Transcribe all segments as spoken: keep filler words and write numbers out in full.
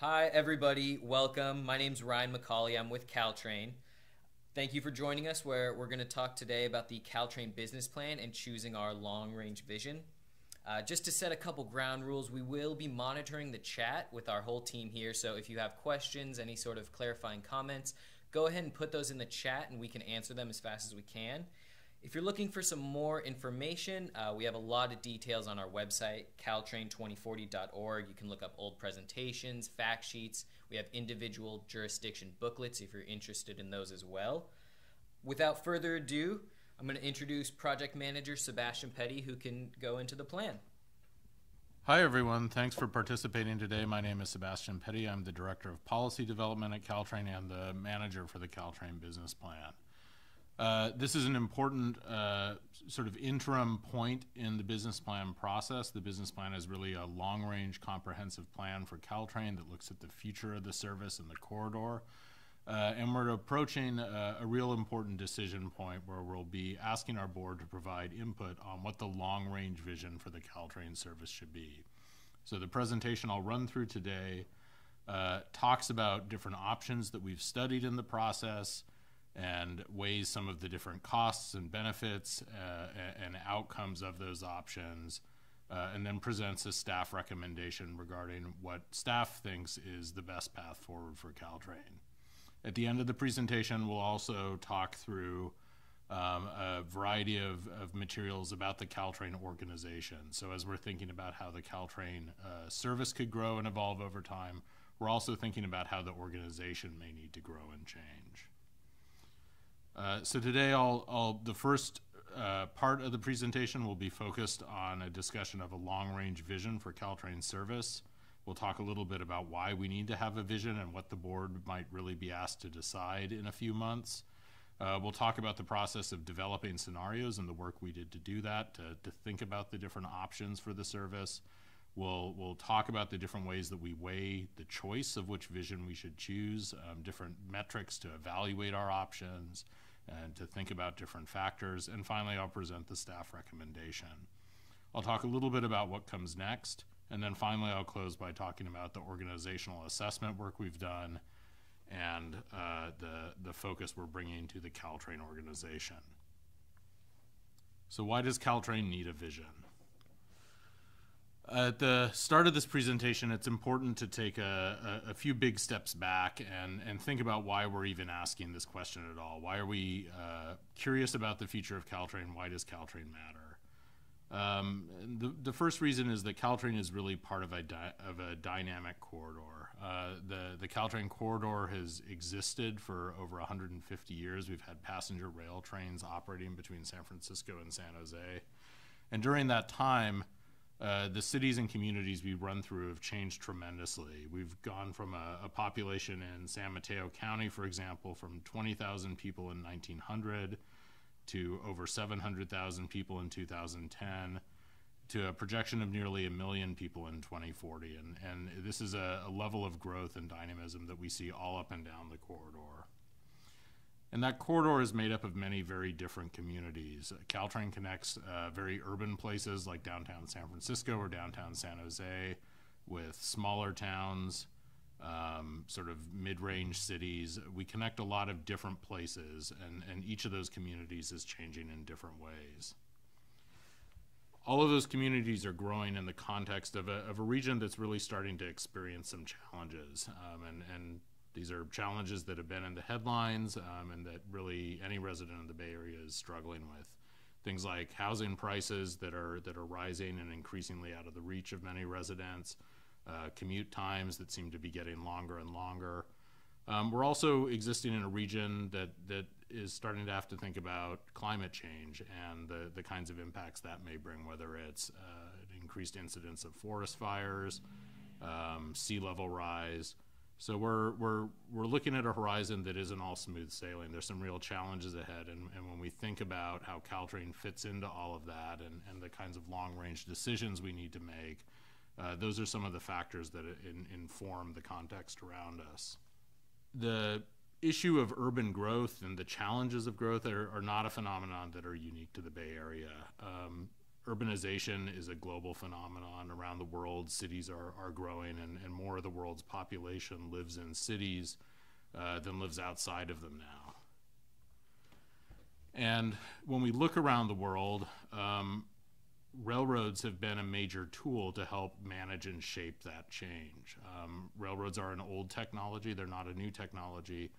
Hi, everybody. Welcome. My name's Ryan McCauley. I'm with Caltrain. Thank you for joining us, where we're going to talk today about the Caltrain business plan and choosing our long-range vision. Uh, just to set a couple ground rules, we will be monitoring the chat with our whole team here, so if you have questions, any sort of clarifying comments, go ahead and put those in the chat and we can answer them as fast as we can. If you're looking for some more information, uh, we have a lot of details on our website, Caltrain twenty forty dot org. You can look up old presentations, fact sheets. We have individual jurisdiction booklets if you're interested in those as well. Without further ado, I'm going to introduce project manager Sebastian Petty, who can go into the plan. Hi, everyone. Thanks for participating today. My name is Sebastian Petty. I'm the Director of Policy Development at Caltrain and the manager for the Caltrain Business Plan. Uh, this is an important uh, sort of interim point in the business plan process. The business plan is really a long-range comprehensive plan for Caltrain that looks at the future of the service and the corridor. Uh, and we're approaching a, a real important decision point where we'll be asking our board to provide input on what the long-range vision for the Caltrain service should be. So the presentation I'll run through today uh, talks about different options that we've studied in the process and weighs some of the different costs and benefits uh, and outcomes of those options, uh, and then presents a staff recommendation regarding what staff thinks is the best path forward for Caltrain. At the end of the presentation, we'll also talk through um, a variety of, of materials about the Caltrain organization. So as we're thinking about how the Caltrain uh, service could grow and evolve over time, we're also thinking about how the organization may need to grow and change. Uh, so today, I'll, I'll, the first uh, part of the presentation will be focused on a discussion of a long-range vision for Caltrain service. We'll talk a little bit about why we need to have a vision and what the board might really be asked to decide in a few months. Uh, we'll talk about the process of developing scenarios and the work we did to do that, to, to think about the different options for the service. We'll, we'll talk about the different ways that we weigh the choice of which vision we should choose, um, different metrics to evaluate our options, and to think about different factors. And finally, I'll present the staff recommendation. I'll talk a little bit about what comes next. And then finally, I'll close by talking about the organizational assessment work we've done and uh, the, the focus we're bringing to the Caltrain organization. So why does Caltrain need a vision? At the start of this presentation, it's important to take a, a, a few big steps back and, and think about why we're even asking this question at all. Why are we uh, curious about the future of Caltrain? Why does Caltrain matter? Um, the, the first reason is that Caltrain is really part of a, di of a dynamic corridor. Uh, the, the Caltrain corridor has existed for over one hundred fifty years. We've had passenger rail trains operating between San Francisco and San Jose. And during that time, Uh, the cities and communities we run through have changed tremendously. We've gone from a, a population in San Mateo County, for example, from twenty thousand people in nineteen hundred to over seven hundred thousand people in two thousand ten to a projection of nearly a million people in twenty forty. And, and this is a, a level of growth and dynamism that we see all up and down the corridor. And that corridor is made up of many very different communities. Caltrain connects uh, very urban places like downtown San Francisco or downtown San Jose with smaller towns, um, sort of mid-range cities. We connect a lot of different places, and, and each of those communities is changing in different ways. All of those communities are growing in the context of a, of a region that's really starting to experience some challenges. Um, and, and These are challenges that have been in the headlines um, and that really any resident of the Bay Area is struggling with. Things like housing prices that are, that are rising and increasingly out of the reach of many residents, uh, commute times that seem to be getting longer and longer. Um, we're also existing in a region that, that is starting to have to think about climate change and the, the kinds of impacts that may bring, whether it's uh, increased incidence of forest fires, um, sea level rise. So we're, we're, we're looking at a horizon that isn't all smooth sailing. There's some real challenges ahead, and, and when we think about how Caltrain fits into all of that and, and the kinds of long-range decisions we need to make, uh, those are some of the factors that in, inform the context around us. The issue of urban growth and the challenges of growth are, are not a phenomenon that are unique to the Bay Area. Um, urbanization is a global phenomenon around the world. Cities are, are growing, and, and more of the world's population lives in cities uh, than lives outside of them now. And when we look around the world, um, railroads have been a major tool to help manage and shape that change. Um, railroads are an old technology, they're not a new technology,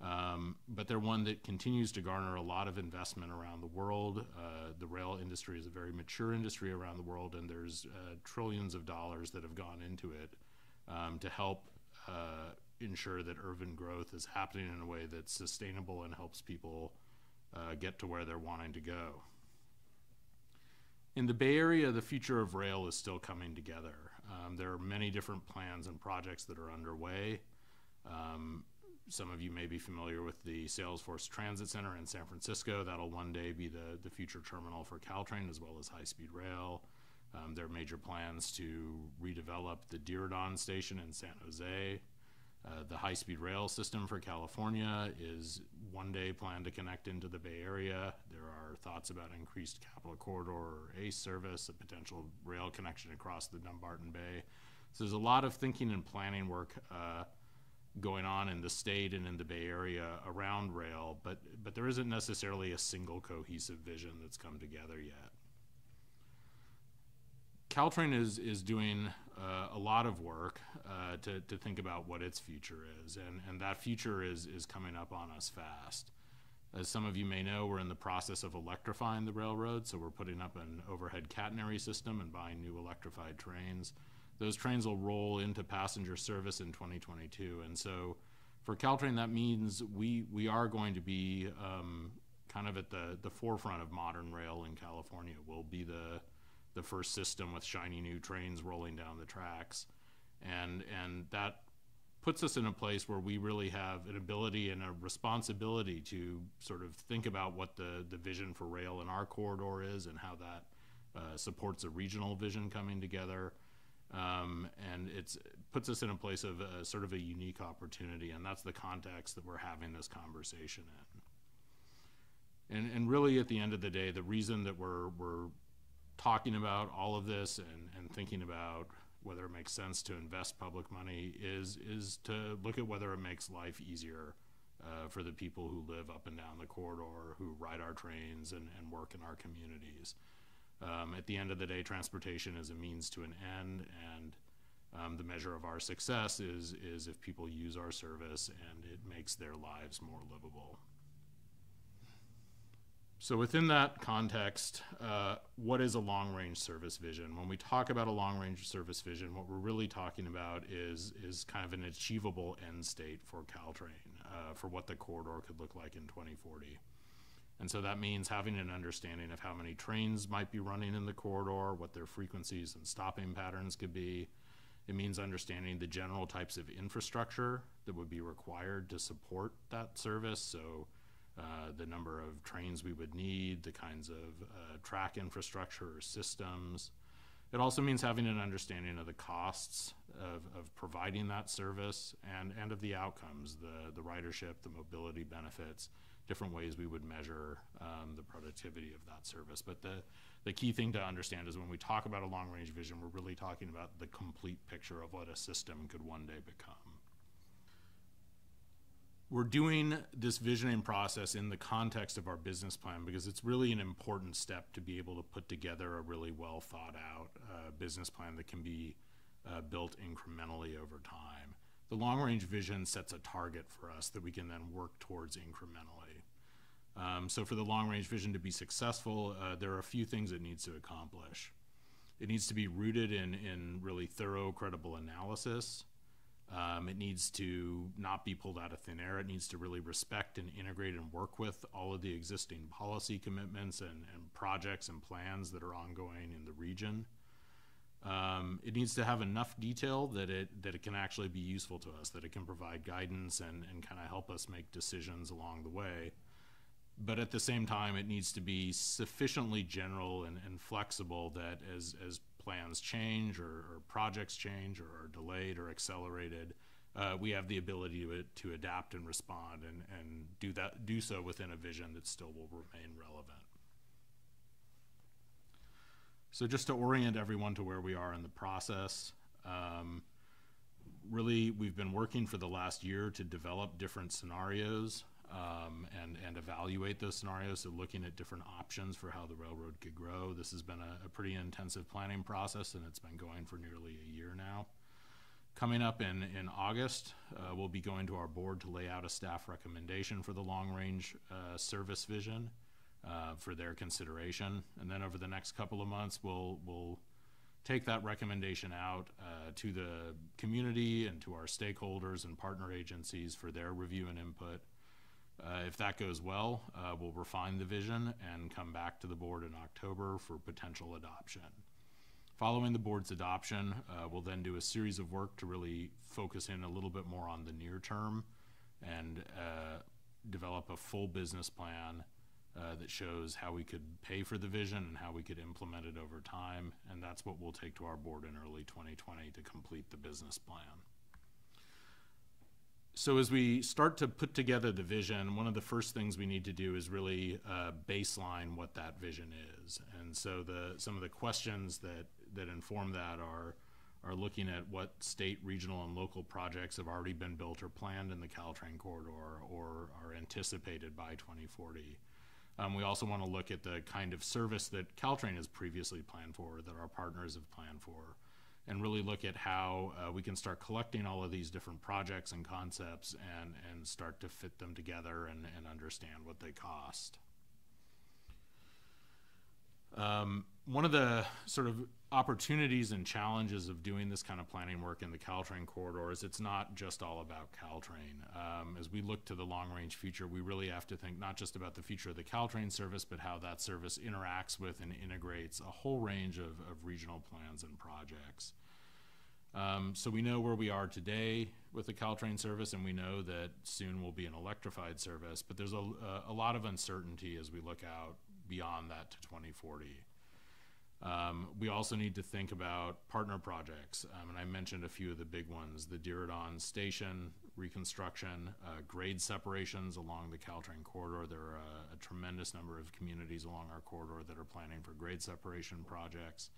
um, but they're one that continues to garner a lot of investment around the world. Uh, the rail industry is a very mature industry around the world, and there's uh, trillions of dollars that have gone into it um, to help uh, ensure that urban growth is happening in a way that's sustainable and helps people uh, get to where they're wanting to go. In the Bay Area, the future of rail is still coming together. Um, there are many different plans and projects that are underway. Um, some of you may be familiar with the Salesforce Transit Center in San Francisco. That'll one day be the, the future terminal for Caltrain, as well as High Speed Rail. Um, there are major plans to redevelop the Diridon station in San Jose. Uh, the High Speed Rail system for California is one day planned to connect into the Bay Area. There are thoughts about increased Capital Corridor or A C E service, a potential rail connection across the Dumbarton Bay. So there's a lot of thinking and planning work uh, going on in the state and in the Bay Area around rail, but, but there isn't necessarily a single cohesive vision that's come together yet. Caltrain is, is doing uh, a lot of work uh, to, to think about what its future is, and, and that future is, is coming up on us fast. As some of you may know, we're in the process of electrifying the railroad, so we're putting up an overhead catenary system and buying new electrified trains. Those trains will roll into passenger service in twenty twenty-two, and so for Caltrain that means we, we are going to be um, kind of at the, the forefront of modern rail in California. We'll be the the first system with shiny new trains rolling down the tracks. And, and that puts us in a place where we really have an ability and a responsibility to sort of think about what the, the vision for rail in our corridor is and how that uh, supports a regional vision coming together. Um, and it's, it puts us in a place of a, sort of a unique opportunity, and that's the context that we're having this conversation in. And, and really at the end of the day, the reason that we're, we're talking about all of this and, and thinking about whether it makes sense to invest public money is, is to look at whether it makes life easier uh, for the people who live up and down the corridor, who ride our trains and, and work in our communities. Um, at the end of the day, transportation is a means to an end, and um, the measure of our success is, is if people use our service and it makes their lives more livable. So within that context, uh, what is a long-range service vision? When we talk about a long-range service vision, what we're really talking about is, is kind of an achievable end state for Caltrain, uh, for what the corridor could look like in twenty forty. And so that means having an understanding of how many trains might be running in the corridor, what their frequencies and stopping patterns could be. It means understanding the general types of infrastructure that would be required to support that service. So Uh, the number of trains we would need, the kinds of uh, track infrastructure or systems. It also means having an understanding of the costs of, of providing that service and, and of the outcomes, the, the ridership, the mobility benefits, different ways we would measure um, the productivity of that service. But the, the key thing to understand is when we talk about a long-range vision, we're really talking about the complete picture of what a system could one day become. We're doing this visioning process in the context of our business plan because it's really an important step to be able to put together a really well thought out uh, business plan that can be uh, built incrementally over time. The long range vision sets a target for us that we can then work towards incrementally. Um, so for the long range vision to be successful, uh, there are a few things it needs to accomplish. It needs to be rooted in, in really thorough, credible analysis. Um, it needs to not be pulled out of thin air. It needs to really respect and integrate and work with all of the existing policy commitments and, and projects and plans that are ongoing in the region. Um, it needs to have enough detail that it, that it can actually be useful to us, that it can provide guidance and, and kind of help us make decisions along the way. But at the same time, it needs to be sufficiently general and, and flexible that as, as plans change or, or projects change or are delayed or accelerated, uh, we have the ability to, to adapt and respond and, and do, that, do so within a vision that still will remain relevant. So just to orient everyone to where we are in the process, um, really we've been working for the last year to develop different scenarios um, and, and evaluate those scenarios, so looking at different options for how the railroad could grow. This has been a, a pretty intensive planning process, and it's been going for nearly a year now. Coming up in, in August, uh, we'll be going to our board to lay out a staff recommendation for the long-range uh, service vision uh, for their consideration. And then over the next couple of months, we'll, we'll take that recommendation out uh, to the community and to our stakeholders and partner agencies for their review and input. Uh, if that goes well, uh, we'll refine the vision and come back to the board in October for potential adoption. Following the board's adoption, uh, we'll then do a series of work to really focus in a little bit more on the near term and uh, develop a full business plan uh, that shows how we could pay for the vision and how we could implement it over time. And that's what we'll take to our board in early twenty twenty to complete the business plan. So as we start to put together the vision, one of the first things we need to do is really uh, baseline what that vision is. And so the, some of the questions that that inform that are, are looking at what state, regional, and local projects have already been built or planned in the Caltrain corridor or are anticipated by twenty forty. Um, we also want to look at the kind of service that Caltrain has previously planned for, that our partners have planned for, and really look at how uh, we can start collecting all of these different projects and concepts and, and start to fit them together and, and understand what they cost. Um, one of the sort of opportunities and challenges of doing this kind of planning work in the Caltrain corridor is it's not just all about Caltrain. Um, as we look to the long-range future, we really have to think not just about the future of the Caltrain service, but how that service interacts with and integrates a whole range of, of regional plans and projects. Um, so we know where we are today with the Caltrain service, and we know that soon we'll be an electrified service, but there's a, a lot of uncertainty as we look out beyond that to twenty forty. Um, we also need to think about partner projects, um, and I mentioned a few of the big ones, the Diridon station reconstruction, uh, grade separations along the Caltrain corridor. There are a, a tremendous number of communities along our corridor that are planning for grade separation projects.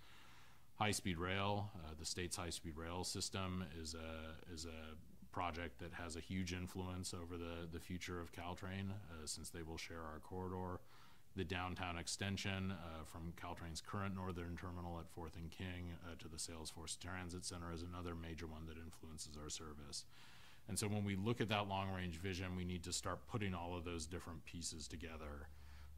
High Speed Rail, uh, the state's High Speed Rail system is a, is a project that has a huge influence over the, the future of Caltrain uh, since they will share our corridor. The downtown extension uh, from Caltrain's current northern terminal at fourth and King uh, to the Salesforce Transit Center is another major one that influences our service. And so when we look at that long-range vision, we need to start putting all of those different pieces together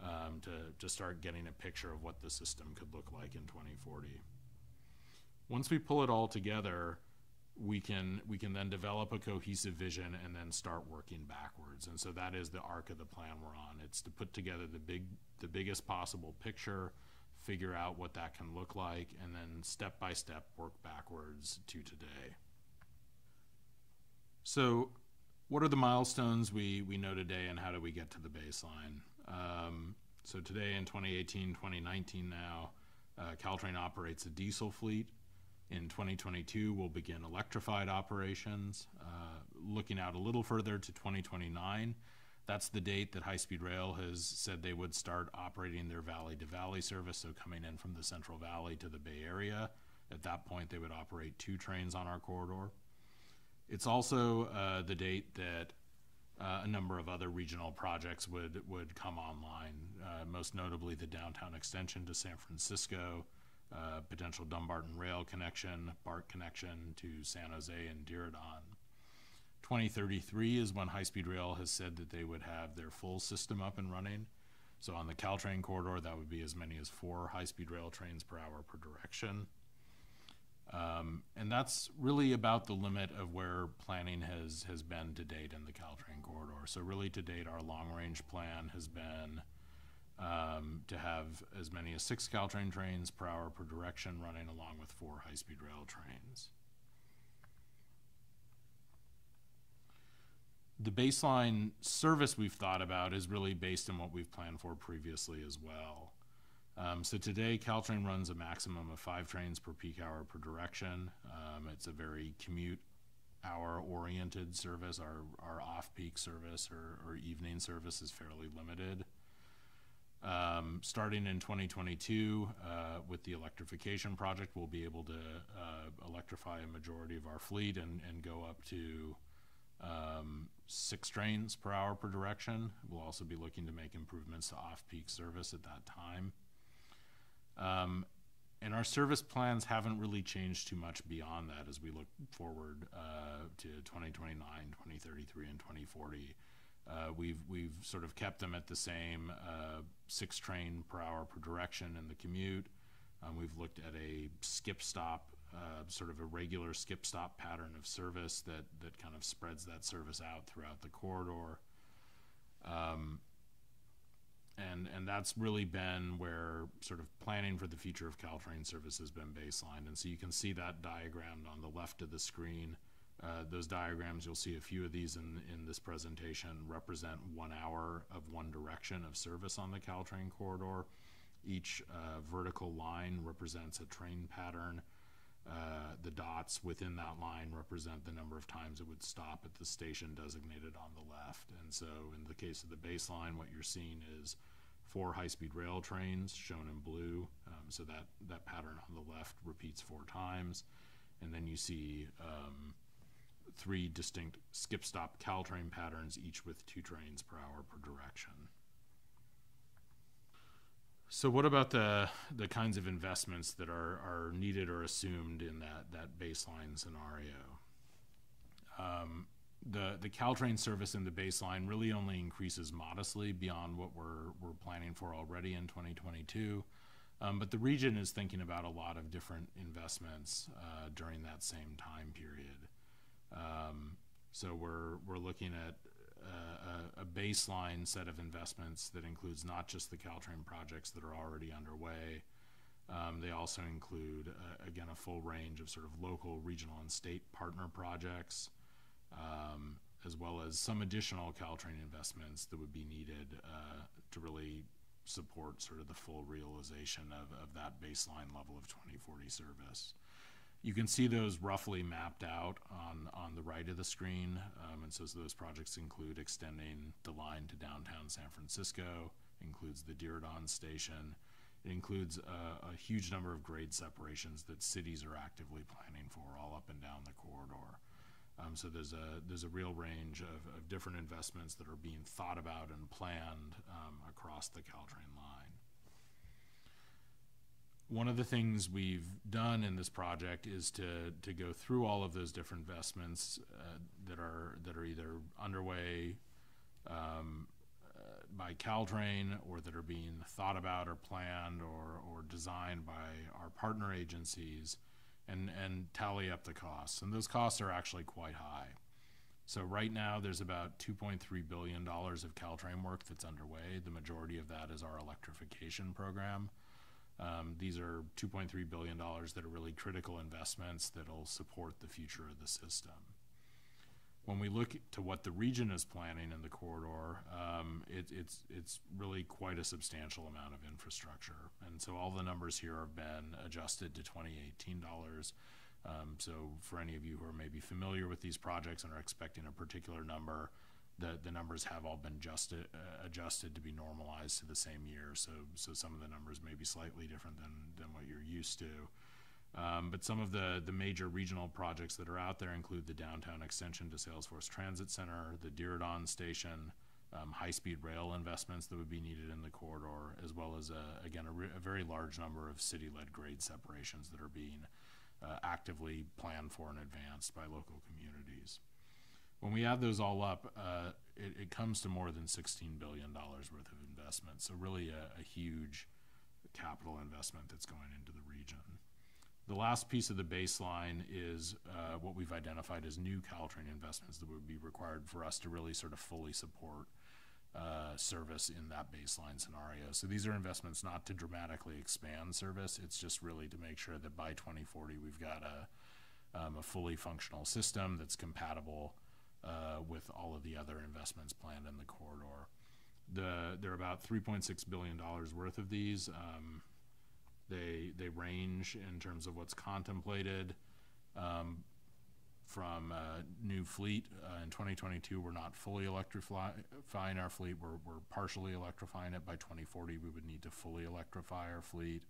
um, to, to start getting a picture of what the system could look like in twenty forty. Once we pull it all together, we can, we can then develop a cohesive vision and then start working backwards. And so that is the arc of the plan we're on. It's to put together the big, the biggest possible picture, figure out what that can look like, and then step by step work backwards to today. So what are the milestones we, we know today, and how do we get to the baseline? Um, so today in twenty eighteen, twenty nineteen now, uh, Caltrain operates a diesel fleet. In twenty twenty-two, we'll begin electrified operations. Uh, looking out a little further to twenty twenty-nine, that's the date that High Speed Rail has said they would start operating their valley-to-valley service, so coming in from the Central Valley to the Bay Area. At that point, they would operate two trains on our corridor. It's also uh, the date that uh, a number of other regional projects would, would come online, uh, most notably the downtown extension to San Francisco, Uh, potential Dumbarton rail connection, BART connection to San Jose and Diridon. twenty thirty-three is when High Speed Rail has said that they would have their full system up and running. So on the Caltrain corridor, that would be as many as four High Speed Rail trains per hour per direction. Um, and that's really about the limit of where planning has, has been to date in the Caltrain corridor. So really to date, our long-range plan has been Um, to have as many as six Caltrain trains per hour per direction running along with four high-speed rail trains. The baseline service we've thought about is really based on what we've planned for previously as well. Um, so today, Caltrain runs a maximum of five trains per peak hour per direction. Um, it's a very commute hour-oriented service. Our, our off-peak service or, or evening service is fairly limited. Um, starting in twenty twenty-two uh, with the electrification project, we'll be able to uh, electrify a majority of our fleet and, and go up to um, six trains per hour per direction. We'll also be looking to make improvements to off-peak service at that time. Um, and our service plans haven't really changed too much beyond that as we look forward uh, to twenty twenty-nine, twenty thirty-three, and twenty forty. Uh, we've, we've sort of kept them at the same uh, six train per hour per direction in the commute. Um, we've looked at a skip stop, uh, sort of a regular skip stop pattern of service that, that kind of spreads that service out throughout the corridor. Um, and, and that's really been where sort of planning for the future of Caltrain service has been baselined. And so you can see that diagrammed on the left of the screen. Uh, those diagrams, you'll see a few of these in, in this presentation, represent one hour of one direction of service on the Caltrain corridor. Each uh, vertical line represents a train pattern. Uh, the dots within that line represent the number of times it would stop at the station designated on the left. And so in the case of the baseline, what you're seeing is four high-speed rail trains shown in blue. Um, so that, that pattern on the left repeats four times. And then you see um, three distinct skip-stop Caltrain patterns, each with two trains per hour per direction. So what about the, the kinds of investments that are, are needed or assumed in that, that baseline scenario? Um, the, the Caltrain service in the baseline really only increases modestly beyond what we're, we're planning for already in twenty twenty-two, um, but the region is thinking about a lot of different investments uh, during that same time period. Um, so we're, we're looking at uh, a baseline set of investments that includes not just the Caltrain projects that are already underway. Um, they also include, uh, again, a full range of sort of local, regional, and state partner projects, um, as well as some additional Caltrain investments that would be needed uh, to really support sort of the full realization of, of that baseline level of twenty forty service. You can see those roughly mapped out on, on the right of the screen. Um, and so those projects include extending the line to downtown San Francisco, includes the Diridon station. It includes a, a huge number of grade separations that cities are actively planning for all up and down the corridor. Um, so there's a, there's a real range of, of different investments that are being thought about and planned um, across the Caltrain line. One of the things we've done in this project is to, to go through all of those different investments uh, that are that are either underway um, uh, by Caltrain or that are being thought about or planned or, or designed by our partner agencies and, and tally up the costs. And those costs are actually quite high. So right now there's about two point three billion dollars of Caltrain work that's underway. The majority of that is our electrification program. Um, these are two point three billion dollars that are really critical investments that'll support the future of the system. When we look to what the region is planning in the corridor, um, it, it's, it's really quite a substantial amount of infrastructure. And so all the numbers here have been adjusted to twenty eighteen dollars. Um, so for any of you who are maybe familiar with these projects and are expecting a particular number, The, the numbers have all been adjusted, uh, adjusted to be normalized to the same year, so, so some of the numbers may be slightly different than, than what you're used to. Um, but some of the, the major regional projects that are out there include the downtown extension to Salesforce Transit Center, the Diridon station, um, high-speed rail investments that would be needed in the corridor, as well as, a, again, a, a very large number of city-led grade separations that are being uh, actively planned for and advanced by local communities. When we add those all up, uh, it, it comes to more than sixteen billion dollars worth of investment. So really a, a huge capital investment that's going into the region. The last piece of the baseline is uh, what we've identified as new Caltrain investments that would be required for us to really sort of fully support uh, service in that baseline scenario. So these are investments not to dramatically expand service. It's just really to make sure that by twenty forty we've got a, um, a fully functional system that's compatible Uh, with all of the other investments planned in the corridor. The, there are about three point six billion dollars worth of these. Um, they, they range in terms of what's contemplated um, from uh, new fleet. Uh, in twenty twenty-two, we're not fully electrifying our fleet. We're, we're partially electrifying it. By twenty forty, we would need to fully electrify our fleet.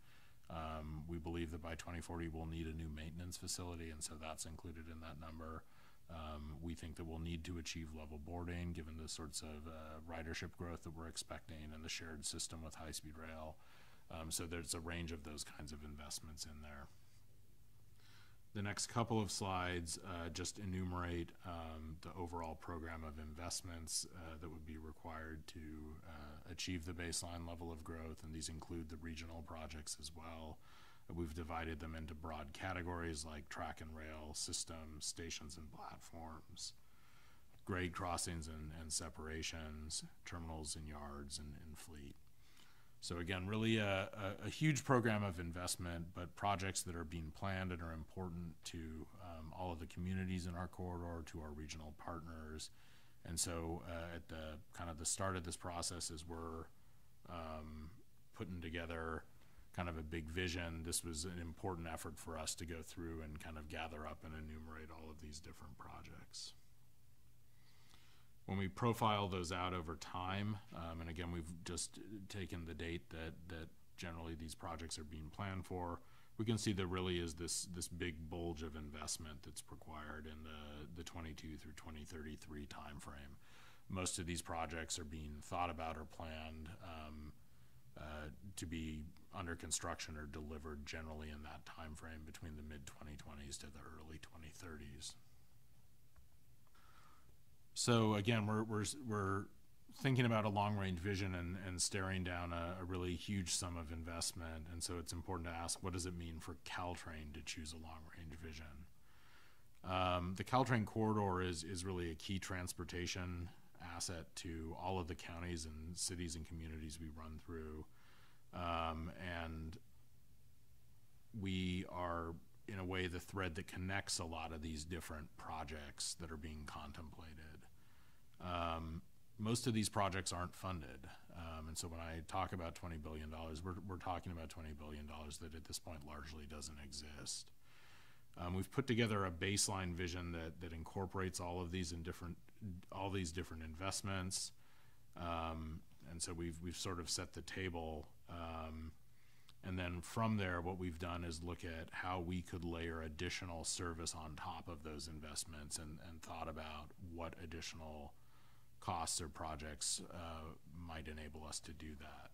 Um, we believe that by twenty forty, we'll need a new maintenance facility, and so that's included in that number. Um, we think that we'll need to achieve level boarding, given the sorts of uh, ridership growth that we're expecting and the shared system with high-speed rail. Um, so there's a range of those kinds of investments in there. The next couple of slides uh, just enumerate um, the overall program of investments uh, that would be required to uh, achieve the baseline level of growth, and these include the regional projects as well. We've divided them into broad categories like track and rail, systems, stations and platforms, grade crossings and, and separations, terminals and yards, and, and fleet. So again, really a, a, a huge program of investment, but projects that are being planned and are important to um, all of the communities in our corridor, to our regional partners. And so uh, at the kind of the start of this process, as we're um, putting together kind of a big vision, this was an important effort for us to go through and kind of gather up and enumerate all of these different projects. When we profile those out over time, um, and again, we've just taken the date that, that generally these projects are being planned for, we can see there really is this, this big bulge of investment that's required in the, the twenty-two through twenty thirty-three timeframe. Most of these projects are being thought about or planned um, uh, to be under construction or delivered generally in that timeframe between the mid twenty twenties to the early twenty thirties. So again, we're, we're, we're thinking about a long-range vision and, and staring down a, a really huge sum of investment, and so it's important to ask, what does it mean for Caltrain to choose a long-range vision? Um, the Caltrain corridor is, is really a key transportation asset to all of the counties and cities and communities we run through, um, and we are, in a way, the thread that connects a lot of these different projects that are being contemplated. Um, most of these projects aren't funded, um, and so when I talk about twenty billion dollars, we're, we're talking about twenty billion dollars that at this point largely doesn't exist. Um, we've put together a baseline vision that, that incorporates all of these in different, all these different investments, um, and so we've, we've sort of set the table, um, and then from there, what we've done is look at how we could layer additional service on top of those investments, and, and thought about what additional costs or projects uh, might enable us to do that.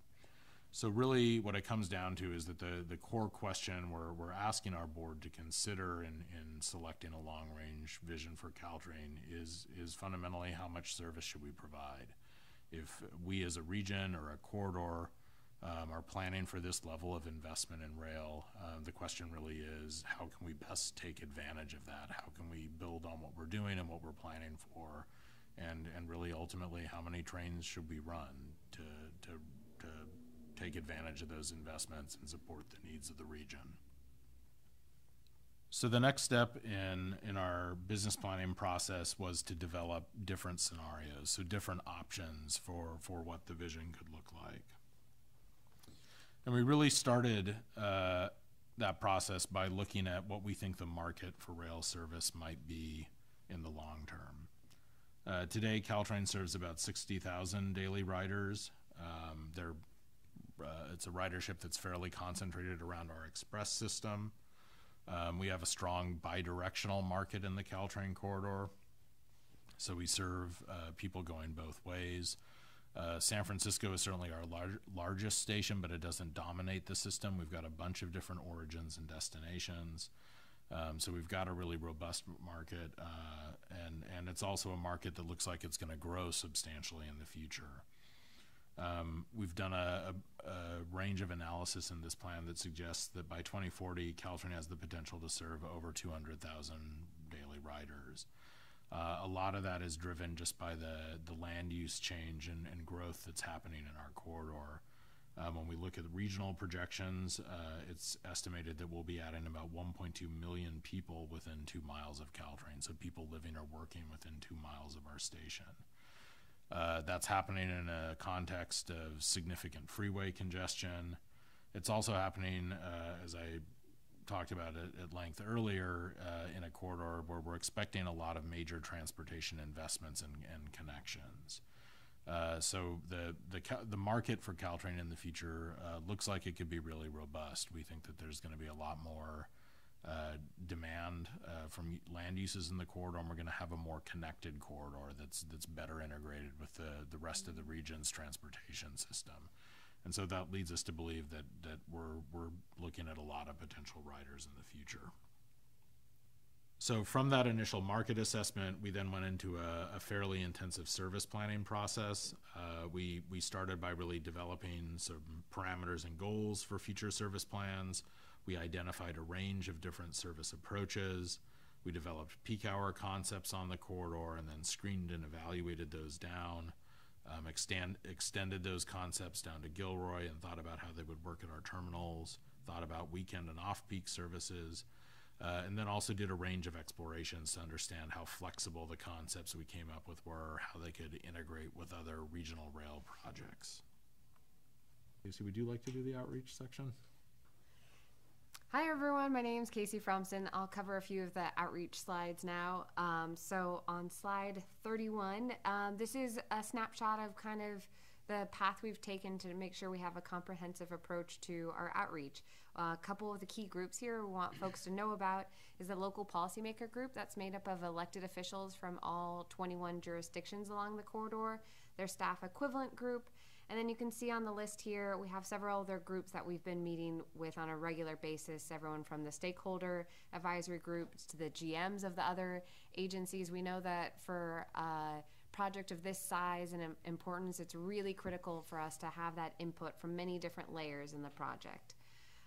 So really what it comes down to is that the, the core question we're, we're asking our board to consider in, in selecting a long-range vision for Caltrain is, is fundamentally, how much service should we provide? If we as a region or a corridor Um, are planning for this level of investment in rail, Uh, the question really is, how can we best take advantage of that? How can we build on what we're doing and what we're planning for? And, and really, ultimately, how many trains should we run to, to, to take advantage of those investments and support the needs of the region? So the next step in, in our business planning process was to develop different scenarios, so different options for, for what the vision could look like. And we really started uh, that process by looking at what we think the market for rail service might be in the long term. Uh, today, Caltrain serves about sixty thousand daily riders. Um, they're, uh, it's a ridership that's fairly concentrated around our express system. Um, we have a strong bidirectional market in the Caltrain corridor, so we serve uh, people going both ways. Uh, San Francisco is certainly our lar largest station, but it doesn't dominate the system. We've got a bunch of different origins and destinations. Um, so we've got a really robust market, uh, and, and it's also a market that looks like it's going to grow substantially in the future. Um, we've done a, a, a range of analysis in this plan that suggests that by twenty forty, Caltrain has the potential to serve over two hundred thousand daily riders. Uh, a lot of that is driven just by the, the land use change and, and growth that's happening in our corridor. Um, when we look at the regional projections, uh, it's estimated that we'll be adding about one point two million people within two miles of Caltrain, so people living or working within two miles of our station. Uh, that's happening in a context of significant freeway congestion. It's also happening, uh, as I talked about it at length earlier, uh, in a corridor where we're expecting a lot of major transportation investments and, and connections. Uh, so the, the the market for Caltrain in the future uh, looks like it could be really robust. We think that there's going to be a lot more uh, demand uh, from land uses in the corridor, and we're going to have a more connected corridor that's that's better integrated with the, the rest of the region's transportation system. And so that leads us to believe that that we're we're looking at a lot of potential riders in the future. So from that initial market assessment, we then went into a, a fairly intensive service planning process. Uh, we, we started by really developing some parameters and goals for future service plans. We identified a range of different service approaches. We developed peak hour concepts on the corridor and then screened and evaluated those down, um, extend, extended those concepts down to Gilroy and thought about how they would work at our terminals, thought about weekend and off-peak services, Uh, and then also did a range of explorations to understand how flexible the concepts we came up with were, how they could integrate with other regional rail projects. Casey, would you like to do the outreach section? Hi everyone, my name is Casey Fromson. I'll cover a few of the outreach slides now. Um, so on slide thirty-one, um, this is a snapshot of kind of the path we've taken to make sure we have a comprehensive approach to our outreach. Uh, a couple of the key groups here we want folks to know about is the local policymaker group. That's made up of elected officials from all twenty-one jurisdictions along the corridor, their staff equivalent group, and then you can see on the list here we have several other groups that we've been meeting with on a regular basis, everyone from the stakeholder advisory groups to the G Ms of the other agencies. We know that for uh, project of this size and importance, it's really critical for us to have that input from many different layers in the project.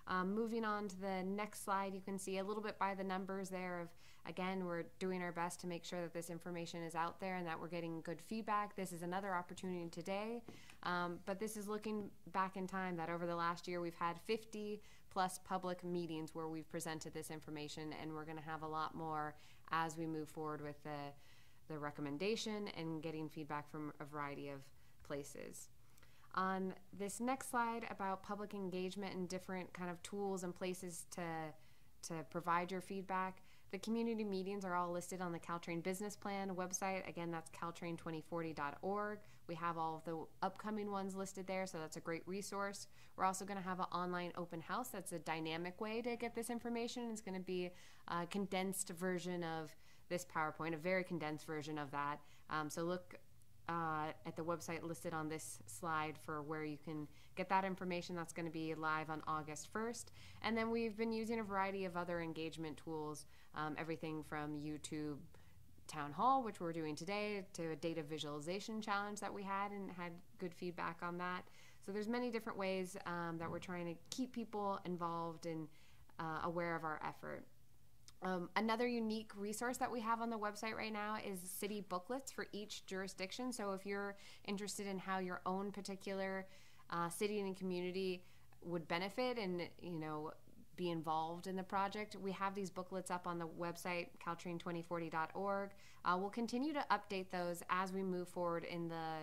Um, moving on to the next slide, you can see a little bit by the numbers there of, again, we're doing our best to make sure that this information is out there and that we're getting good feedback. This is another opportunity today, um, but this is looking back in time that over the last year we've had fifty plus public meetings where we've presented this information, and we're going to have a lot more as we move forward with the the recommendation and getting feedback from a variety of places. On this next slide about public engagement and different kind of tools and places to, to provide your feedback, the community meetings are all listed on the Caltrain Business Plan website. Again, that's Caltrain twenty forty dot org. We have all of the upcoming ones listed there, so that's a great resource. We're also going to have an online open house. That's a dynamic way to get this information. It's going to be a condensed version of this PowerPoint, a very condensed version of that. Um, so look uh, at the website listed on this slide for where you can get that information. That's going to be live on August first. And then we've been using a variety of other engagement tools, um, everything from YouTube Town Hall, which we're doing today, to a data visualization challenge that we had and had good feedback on that. So there's many different ways um, that we're trying to keep people involved and uh, aware of our effort. Um, another unique resource that we have on the website right now is city booklets for each jurisdiction. So if you're interested in how your own particular uh, city and community would benefit and, you know, be involved in the project, we have these booklets up on the website, Caltrain twenty forty dot org. Uh, we'll continue to update those as we move forward in the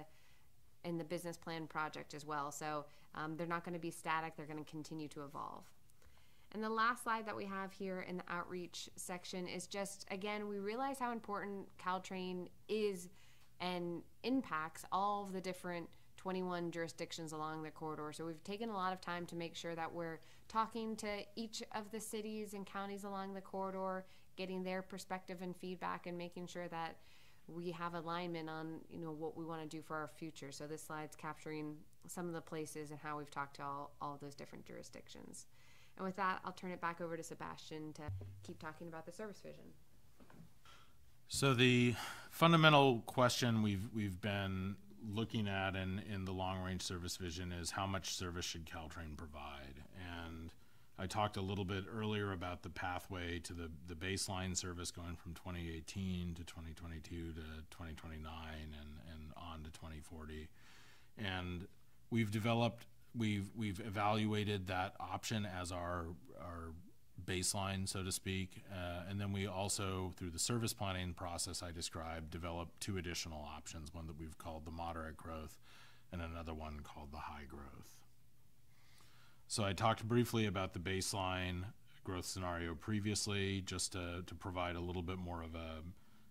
in the business plan project as well. So um, they're not going to be static, they're going to continue to evolve. And the last slide that we have here in the outreach section is just, again, we realize how important Caltrain is and impacts all of the different twenty-one jurisdictions along the corridor. So we've taken a lot of time to make sure that we're talking to each of the cities and counties along the corridor, getting their perspective and feedback, and making sure that we have alignment on, you know, what we want to do for our future. So this slide's capturing some of the places and how we've talked to all, all those different jurisdictions. And with that, I'll turn it back over to Sebastian to keep talking about the service vision. So the fundamental question we've we've been looking at in, in the long-range service vision is how much service should Caltrain provide? And I talked a little bit earlier about the pathway to the, the baseline service going from twenty eighteen to twenty twenty-two to twenty twenty-nine and, and on to twenty forty. And we've developed We've, we've evaluated that option as our, our baseline, so to speak. Uh, and then we also, through the service planning process I described, developed two additional options, one that we've called the moderate growth and another one called the high growth. So I talked briefly about the baseline. growth scenario previously, just to, to provide a little bit more of a,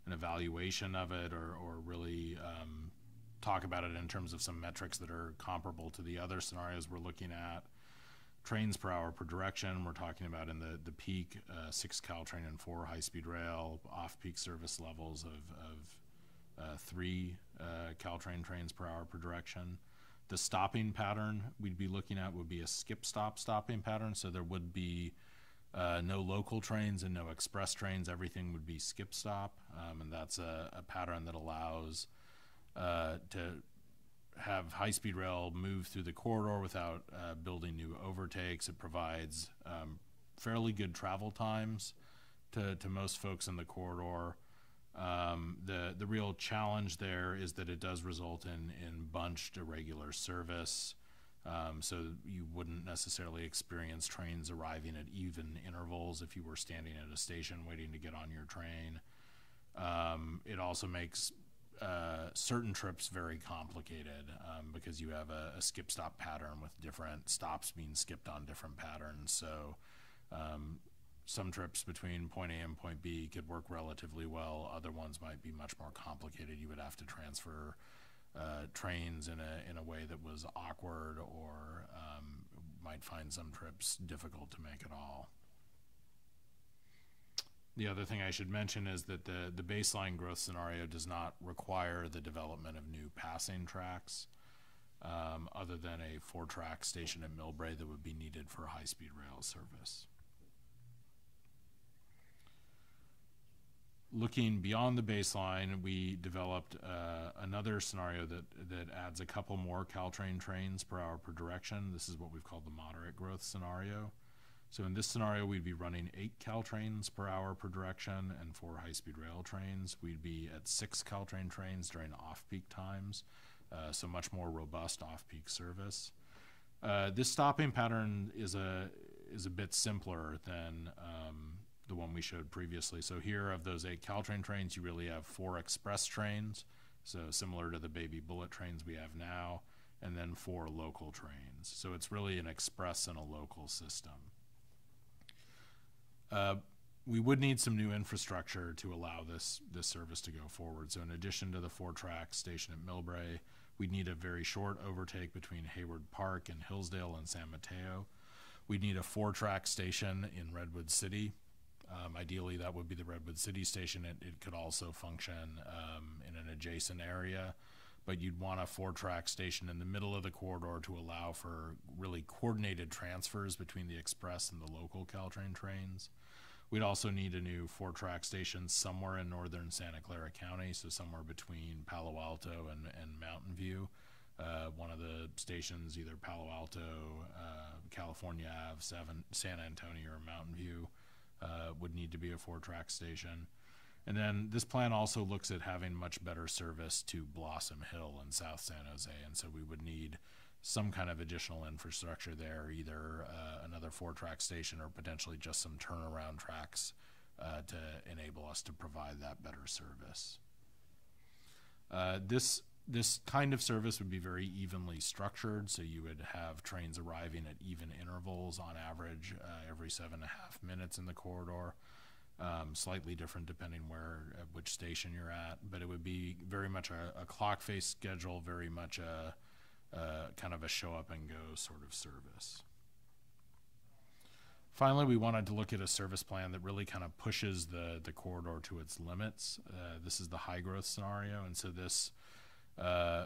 an evaluation of it, or, or really um, talk about it in terms of some metrics that are comparable to the other scenarios we're looking at. Trains per hour per direction, we're talking about in the, the peak, uh, six Caltrain and four high-speed rail, off-peak service levels of, of uh, three uh, Caltrain trains per hour per direction. The stopping pattern we'd be looking at would be a skip-stop stopping pattern, so there would be uh, no local trains and no express trains. Everything would be skip-stop, um, and that's a, a pattern that allows uh, to have high-speed rail move through the corridor without uh, building new overtakes. It provides um, fairly good travel times to, to most folks in the corridor. Um, the, the real challenge there is that it does result in, in bunched irregular service, um, so you wouldn't necessarily experience trains arriving at even intervals if you were standing at a station waiting to get on your train. Um, it also makes Uh, certain trips very complicated um, because you have a, a skip-stop pattern with different stops being skipped on different patterns. So um, some trips between point A and point B could work relatively well. Other ones might be much more complicated. You would have to transfer uh, trains in a, in a way that was awkward, or um, might find some trips difficult to make at all. The other thing I should mention is that the, the baseline growth scenario does not require the development of new passing tracks, um, other than a four-track station at Millbrae that would be needed for high-speed rail service. Looking beyond the baseline, we developed uh, another scenario that, that adds a couple more Caltrain trains per hour per direction. This is what we've called the moderate growth scenario. So in this scenario, we'd be running eight Caltrains per hour per direction and four high-speed rail trains. We'd be at six Caltrain trains during off-peak times, uh, so much more robust off-peak service. Uh, this stopping pattern is a, is a bit simpler than um, the one we showed previously. So here, of those eight Caltrain trains, you really have four express trains, so similar to the baby bullet trains we have now, and then four local trains. So it's really an express and a local system. Uh, we would need some new infrastructure to allow this, this service to go forward. So in addition to the four-track station at Millbrae, we'd need a very short overtake between Hayward Park and Hillsdale and San Mateo. We'd need a four-track station in Redwood City. Um, ideally, that would be the Redwood City station. It, it could also function um, in an adjacent area, but you'd want a four-track station in the middle of the corridor to allow for really coordinated transfers between the express and the local Caltrain trains. We'd also need a new four-track station somewhere in northern Santa Clara County, so somewhere between Palo Alto and, and Mountain View. Uh, one of the stations, either Palo Alto, uh, California Ave, San Antonio, or Mountain View, uh, would need to be a four-track station. And then this plan also looks at having much better service to Blossom Hill in South San Jose, and so we would need some kind of additional infrastructure there, either uh, another four-track station or potentially just some turnaround tracks uh, to enable us to provide that better service. Uh, this, this kind of service would be very evenly structured, so you would have trains arriving at even intervals on average uh, every seven and a half minutes in the corridor. Um, slightly different depending where, at which station you're at, but it would be very much a, a clock-face schedule, very much a, a kind of a show-up-and-go sort of service. Finally, we wanted to look at a service plan that really kind of pushes the, the corridor to its limits. Uh, this is the high-growth scenario, and so this uh,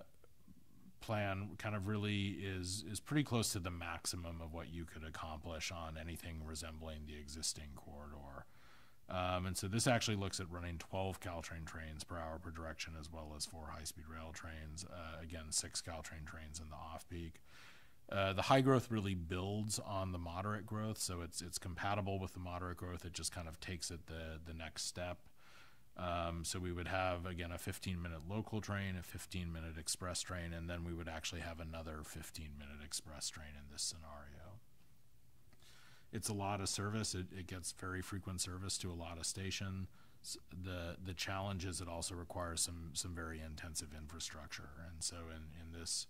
plan kind of really is, is pretty close to the maximum of what you could accomplish on anything resembling the existing corridor. Um, and so this actually looks at running twelve Caltrain trains per hour per direction, as well as four high-speed rail trains, uh, again, six Caltrain trains in the off-peak. Uh, the high growth really builds on the moderate growth, so it's, it's compatible with the moderate growth. It just kind of takes it the, the next step. Um, so we would have, again, a fifteen-minute local train, a fifteen-minute express train, and then we would actually have another fifteen-minute express train in this scenario. It's a lot of service. It, it gets very frequent service to a lot of stations. The, the challenge is it also requires some, some very intensive infrastructure. And so in, in this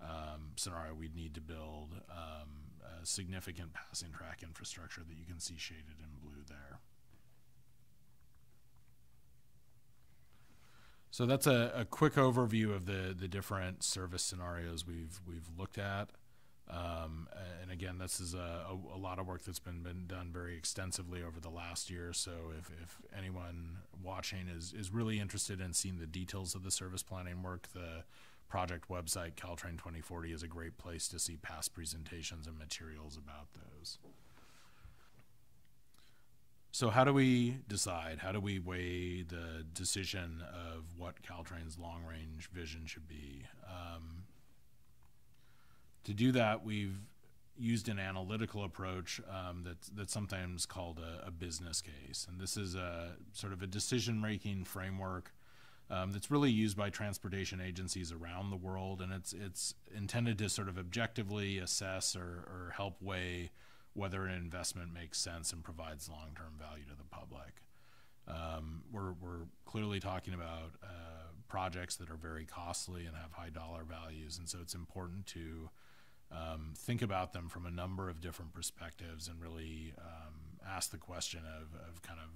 um, scenario, we'd need to build um, uh, significant passing track infrastructure that you can see shaded in blue there. So that's a, a quick overview of the, the different service scenarios we've, we've looked at. Um, and again, this is a, a, a lot of work that's been, been done very extensively over the last year. So if, if anyone watching is, is really interested in seeing the details of the service planning work, the project website Caltrain twenty forty is a great place to see past presentations and materials about those. So how do we decide? How do we weigh the decision of what Caltrain's long-range vision should be? Um, To do that, we've used an analytical approach um, that's, that's sometimes called a, a business case. And this is a sort of a decision-making framework um, that's really used by transportation agencies around the world. And it's, it's intended to sort of objectively assess or, or help weigh whether an investment makes sense and provides long-term value to the public. Um, we're, we're clearly talking about uh, projects that are very costly and have high dollar values. And so it's important to Um, think about them from a number of different perspectives and really um, ask the question of, of kind of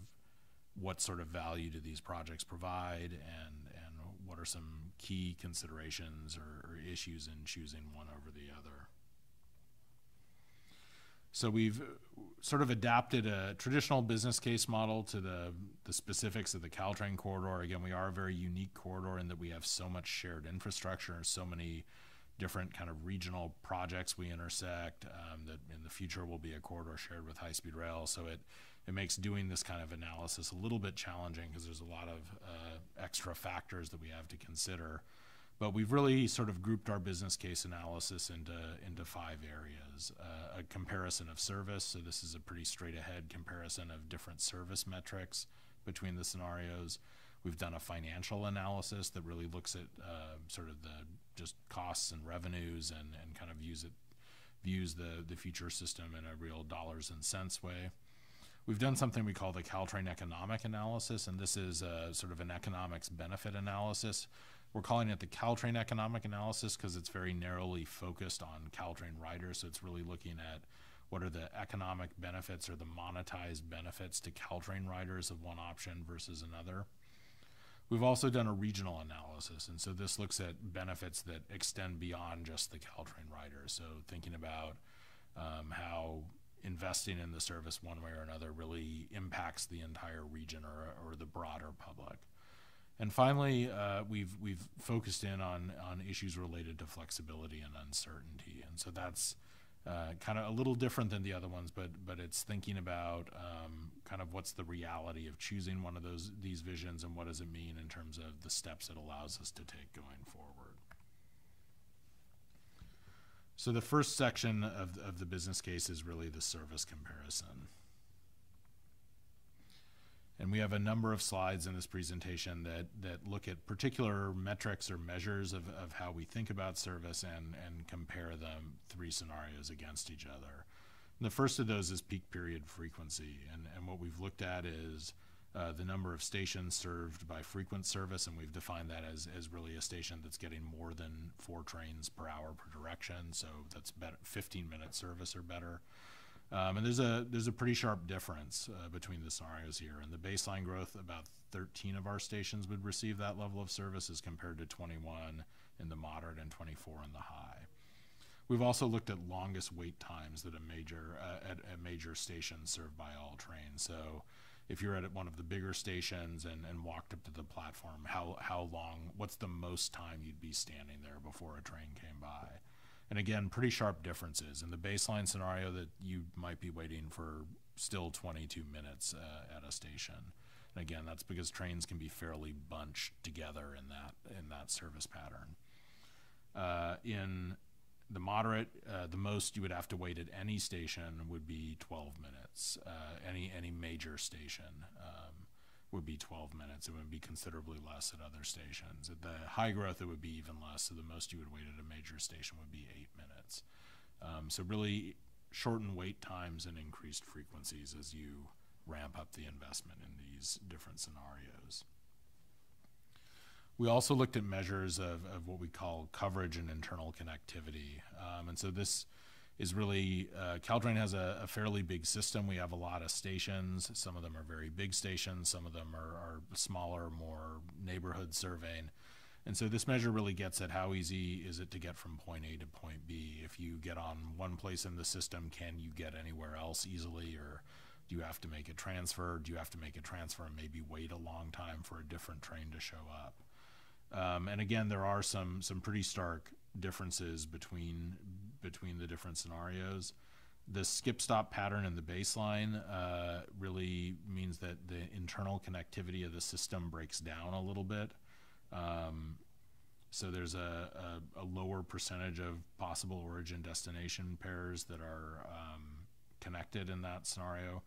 what sort of value do these projects provide and, and what are some key considerations or, or issues in choosing one over the other. So we've sort of adapted a traditional business case model to the, the specifics of the Caltrain corridor. Again, we are a very unique corridor in that we have so much shared infrastructure, so many different kind of regional projects we intersect um, that in the future will be a corridor shared with High Speed Rail. So it, it makes doing this kind of analysis a little bit challenging because there's a lot of uh, extra factors that we have to consider. But we've really sort of grouped our business case analysis into, into five areas. Uh, a comparison of service, so this is a pretty straight ahead comparison of different service metrics between the scenarios. We've done a financial analysis that really looks at uh, sort of the just costs and revenues and, and kind of views, it, views the, the future system in a real dollars and cents way. We've done something we call the Caltrain economic analysis, and this is a, sort of an economics benefit analysis. We're calling it the Caltrain economic analysis because it's very narrowly focused on Caltrain riders, so it's really looking at what are the economic benefits or the monetized benefits to Caltrain riders of one option versus another. We've also done a regional analysis, and so this looks at benefits that extend beyond just the Caltrain rider. So thinking about um, how investing in the service one way or another really impacts the entire region or, or the broader public. And finally, uh, we've, we've focused in on, on issues related to flexibility and uncertainty. And so that's uh, kind of a little different than the other ones, but, but it's thinking about um, kind of what's the reality of choosing one of those these visions and what does it mean in terms of the steps it allows us to take going forward. So the first section of, of the business case is really the service comparison. And we have a number of slides in this presentation that, that look at particular metrics or measures of, of how we think about service and, and compare them three scenarios against each other. The first of those is peak period frequency, and, and what we've looked at is uh, the number of stations served by frequent service, and we've defined that as, as really a station that's getting more than four trains per hour per direction, so that's better, fifteen minute service or better. Um, and there's a, there's a pretty sharp difference uh, between the scenarios here. In the baseline growth, about thirteen of our stations would receive that level of service as compared to twenty-one in the moderate and twenty-four in the high. We've also looked at longest wait times that a major uh, at a major station served by all trains. So if you're at one of the bigger stations and, and walked up to the platform, how, how long, what's the most time you'd be standing there before a train came by? And again, pretty sharp differences. In the baseline scenario that you might be waiting for still twenty-two minutes uh, at a station. And again, that's because trains can be fairly bunched together in that, in that service pattern. Uh, in the moderate, uh, the most you would have to wait at any station would be twelve minutes. Uh, any, any major station um, would be twelve minutes. It would be considerably less at other stations. At the high growth, it would be even less. So the most you would wait at a major station would be eight minutes. Um, so really shortened wait times and increased frequencies as you ramp up the investment in these different scenarios. We also looked at measures of, of what we call coverage and internal connectivity. Um, and so this is really, uh, Caltrain has a, a fairly big system. We have a lot of stations. Some of them are very big stations. Some of them are, are smaller, more neighborhood surveying. And so this measure really gets at how easy is it to get from point A to point B. If you get on one place in the system, can you get anywhere else easily, or do you have to make a transfer? Do you have to make a transfer and maybe wait a long time for a different train to show up? Um, and again, there are some some pretty stark differences between between the different scenarios. The skip-stop pattern in the baseline uh, really means that the internal connectivity of the system breaks down a little bit. Um, so there's a, a, a lower percentage of possible origin destination pairs that are um, connected in that scenario,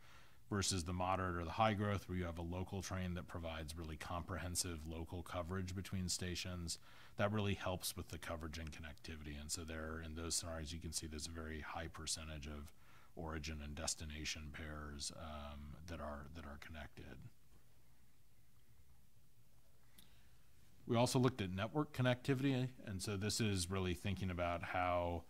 versus the moderate or the high growth, where you have a local train that provides really comprehensive local coverage between stations. That really helps with the coverage and connectivity. And so there, in those scenarios, you can see there's a very high percentage of origin and destination pairs um, that are that are connected. We also looked at network connectivity, and so this is really thinking about how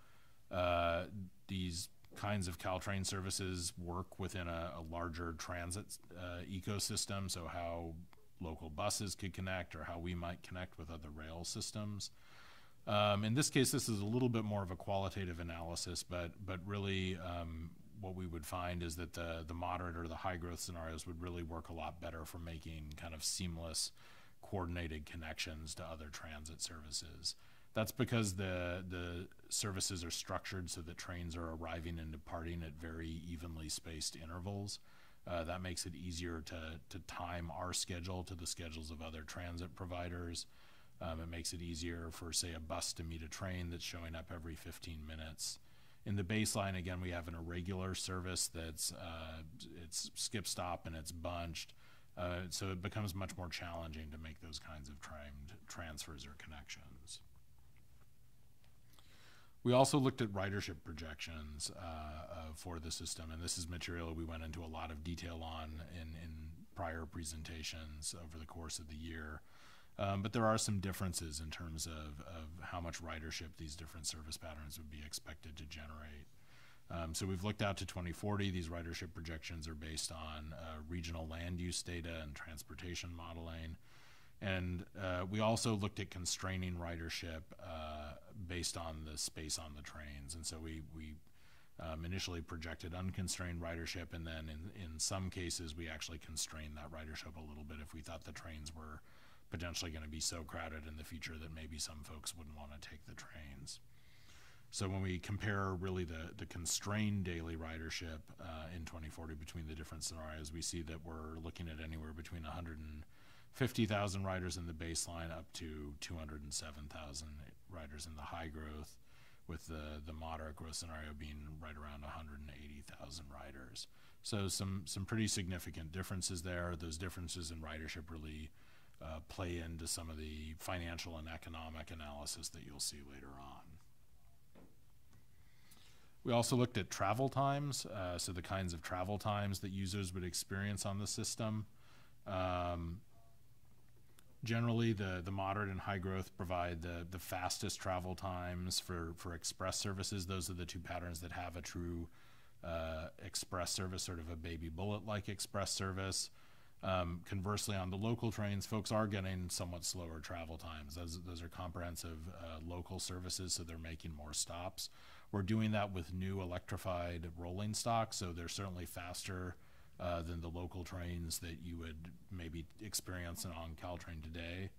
uh, these kinds of Caltrain services work within a, a larger transit uh, ecosystem, so how local buses could connect or how we might connect with other rail systems. Um, in this case, this is a little bit more of a qualitative analysis, but, but really um, what we would find is that the, the moderate or the high growth scenarios would really work a lot better for making kind of seamless coordinated connections to other transit services. That's because the, the services are structured so that trains are arriving and departing at very evenly spaced intervals. Uh, that makes it easier to, to time our schedule to the schedules of other transit providers. Um, it makes it easier for, say, a bus to meet a train that's showing up every fifteen minutes. In the baseline, again, we have an irregular service that's uh, it's skip-stop and it's bunched. Uh, so it becomes much more challenging to make those kinds of timed transfers or connections. We also looked at ridership projections uh, uh, for the system, and this is material we went into a lot of detail on in, in prior presentations over the course of the year. Um, but there are some differences in terms of, of how much ridership these different service patterns would be expected to generate. Um, so we've looked out to twenty forty. These ridership projections are based on uh, regional land use data and transportation modeling. And uh, we also looked at constraining ridership uh, based on the space on the trains. And so we, we um, initially projected unconstrained ridership, and then in, in some cases we actually constrained that ridership a little bit if we thought the trains were potentially going to be so crowded in the future that maybe some folks wouldn't want to take the trains. So when we compare really the, the constrained daily ridership uh, in twenty forty between the different scenarios, we see that we're looking at anywhere between one hundred and fifty thousand riders in the baseline up to two hundred and seven thousand riders in the high growth, with the, the moderate growth scenario being right around one hundred eighty thousand riders. So some, some pretty significant differences there. Those differences in ridership really uh, play into some of the financial and economic analysis that you'll see later on. We also looked at travel times, uh, so the kinds of travel times that users would experience on the system. Um, Generally, the, the moderate and high growth provide the, the fastest travel times for, for express services. Those are the two patterns that have a true uh, express service, sort of a baby bullet-like express service. Um, conversely, on the local trains, folks are getting somewhat slower travel times. Those, those are comprehensive uh, local services, so they're making more stops. We're doing that with new electrified rolling stock, so they're certainly faster Uh, than the local trains that you would maybe experience on Caltrain today.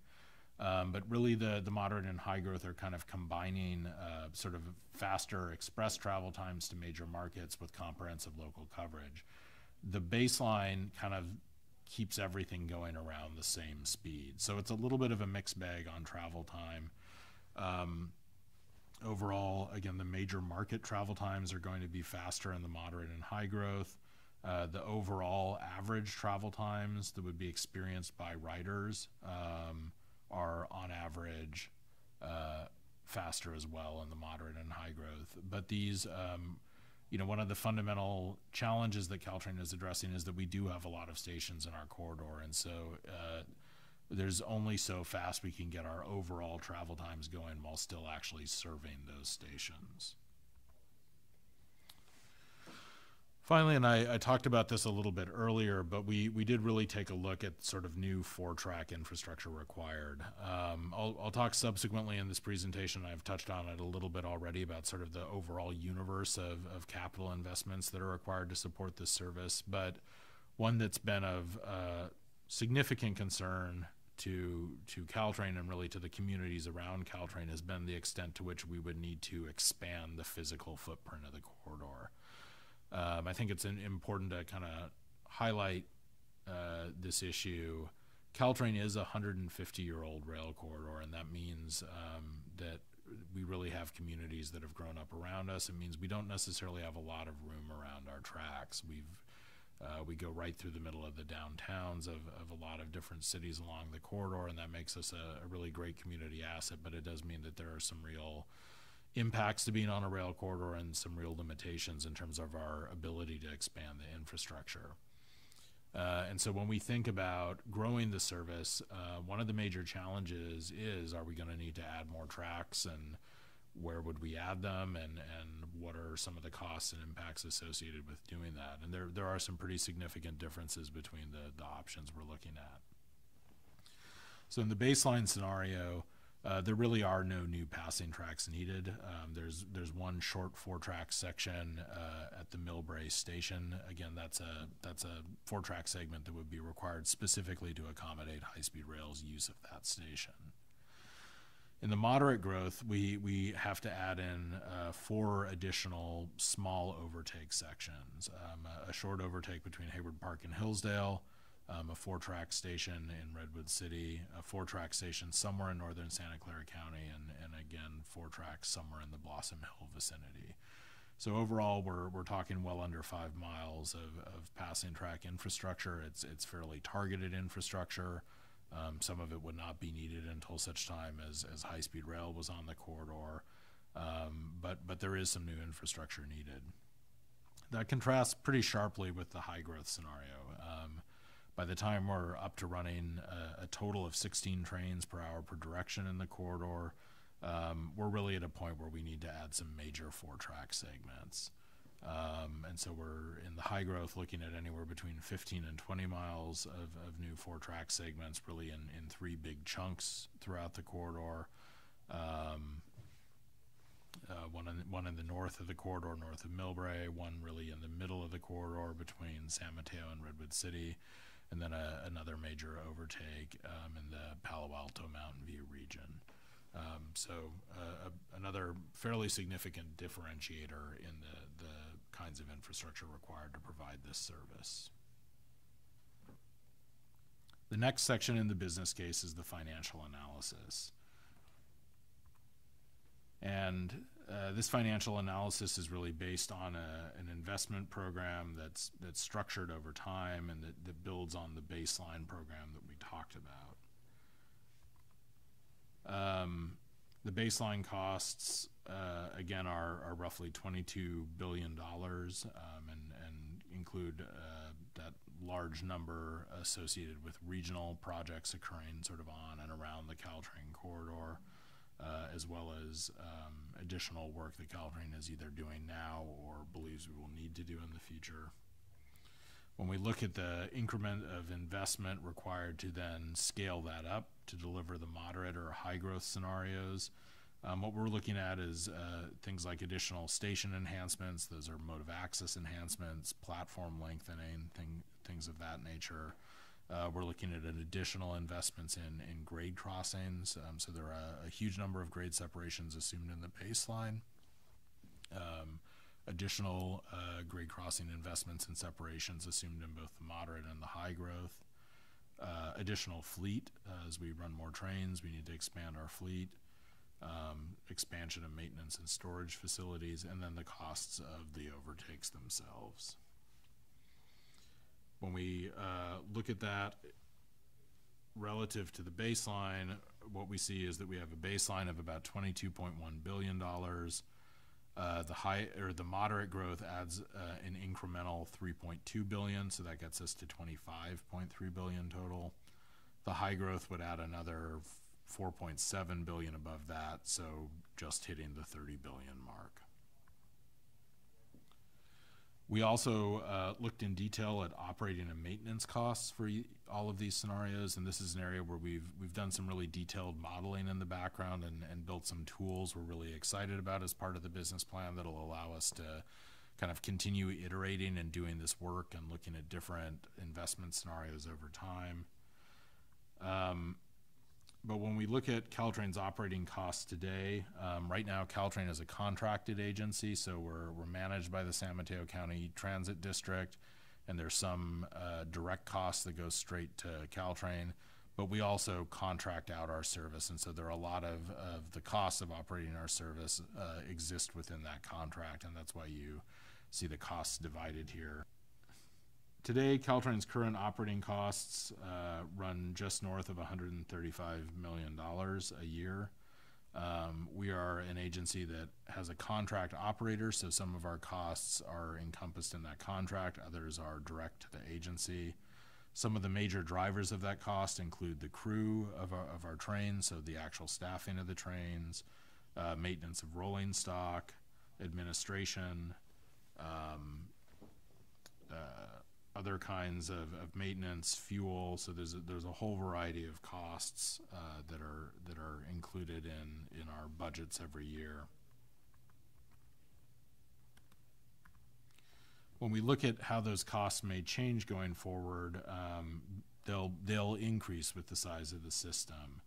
Um, but really the, the moderate and high growth are kind of combining uh, sort of faster express travel times to major markets with comprehensive local coverage. The baseline kind of keeps everything going around the same speed. So it's a little bit of a mixed bag on travel time. Um, overall, again, the major market travel times are going to be faster in the moderate and high growth. Uh, the overall average travel times that would be experienced by riders um, are on average uh, faster as well in the moderate and high growth. But these, um, you know, one of the fundamental challenges that Caltrain is addressing is that we do have a lot of stations in our corridor, and so uh, there's only so fast we can get our overall travel times going while still actually serving those stations. Finally, and I, I talked about this a little bit earlier, but we, we did really take a look at sort of new four-track infrastructure required. Um, I'll, I'll talk subsequently in this presentation, I've touched on it a little bit already, about sort of the overall universe of, of capital investments that are required to support this service, but one that's been of uh, significant concern to, to Caltrain and really to the communities around Caltrain has been the extent to which we would need to expand the physical footprint of the corridor. Um, I think it's an, important to kind of highlight uh, this issue. Caltrain is a one hundred fifty year old rail corridor, and that means um, that we really have communities that have grown up around us. It means we don't necessarily have a lot of room around our tracks. We've uh, we go right through the middle of the downtowns of, of a lot of different cities along the corridor, and that makes us a, a really great community asset, but it does mean that there are some real impacts to being on a rail corridor and some real limitations in terms of our ability to expand the infrastructure. Uh, and so when we think about growing the service, uh, one of the major challenges is, are we going to need to add more tracks, and where would we add them, and, and what are some of the costs and impacts associated with doing that? And there, there are some pretty significant differences between the, the options we're looking at. So in the baseline scenario, Uh, there really are no new passing tracks needed. Um, there's there's one short four-track section uh, at the Millbrae station. Again, that's a that's a four-track segment that would be required specifically to accommodate High Speed Rail's use of that station. In the moderate growth, we we have to add in uh, four additional small overtake sections: um, a, a short overtake between Hayward Park and Hillsdale, Um, a four-track station in Redwood City, a four-track station somewhere in northern Santa Clara County, and, and again, four-track somewhere in the Blossom Hill vicinity. So overall, we're, we're talking well under five miles of, of passing track infrastructure. It's, it's fairly targeted infrastructure. Um, some of it would not be needed until such time as, as high-speed rail was on the corridor, um, but, but there is some new infrastructure needed. That contrasts pretty sharply with the high-growth scenario. Um, By the time we're up to running a, a total of sixteen trains per hour per direction in the corridor, um, we're really at a point where we need to add some major four-track segments. Um, and so we're in the high growth looking at anywhere between fifteen and twenty miles of, of new four-track segments, really in, in three big chunks throughout the corridor. Um, Uh, one, in, one in the north of the corridor, north of Millbrae, one really in the middle of the corridor between San Mateo and Redwood City, and then a, another major overtake um, in the Palo Alto Mountain View region. Um, so uh, a, another fairly significant differentiator in the, the kinds of infrastructure required to provide this service. The next section in the business case is the financial analysis. And uh, this financial analysis is really based on a, an investment program that's, that's structured over time and that, that builds on the baseline program that we talked about. Um, the baseline costs, uh, again, are, are roughly twenty-two billion dollars um, and, and include uh, that large number associated with regional projects occurring sort of on and around the Caltrain corridor. Uh, as well as um, additional work that Caltrain is either doing now or believes we will need to do in the future. When we look at the increment of investment required to then scale that up to deliver the moderate or high growth scenarios, um, what we're looking at is uh, things like additional station enhancements. Those are mode of access enhancements, platform lengthening, thing, things of that nature. Uh, we're looking at an additional investments in, in grade crossings. Um, so there are a, a huge number of grade separations assumed in the baseline. Um, additional uh, grade crossing investments and separations assumed in both the moderate and the high growth. Uh, additional fleet. Uh, as we run more trains, we need to expand our fleet. Um, expansion of maintenance and storage facilities, and then the costs of the overtakes themselves. When we uh, look at that relative to the baseline, what we see is that we have a baseline of about twenty-two point one billion dollars. Uh, the high or the moderate growth adds uh, an incremental three point two billion dollars, so that gets us to twenty-five point three billion dollars total. The high growth would add another four point seven billion dollars above that, so just hitting the thirty billion dollars mark. We also uh, looked in detail at operating and maintenance costs for e all of these scenarios, and this is an area where we've we've done some really detailed modeling in the background and, and built some tools we're really excited about as part of the business plan that'll allow us to kind of continue iterating and doing this work and looking at different investment scenarios over time. Um, But when we look at Caltrain's operating costs today, um, right now Caltrain is a contracted agency, so we're, we're managed by the San Mateo County Transit District, and there's some uh, direct costs that go straight to Caltrain, but we also contract out our service, and so there are a lot of, of the costs of operating our service uh, exist within that contract, and that's why you see the costs divided here. Today, Caltrain's current operating costs uh, run just north of one hundred thirty-five million dollars a year. Um, we are an agency that has a contract operator, so some of our costs are encompassed in that contract, others are direct to the agency. Some of the major drivers of that cost include the crew of our, of our trains, so the actual staffing of the trains, uh, maintenance of rolling stock, administration, um, uh, other kinds of, of maintenance, fuel, so there's a, there's a whole variety of costs uh, that are that are included in in our budgets every year. When we look at how those costs may change going forward, um, they'll they'll increase with the size of the system.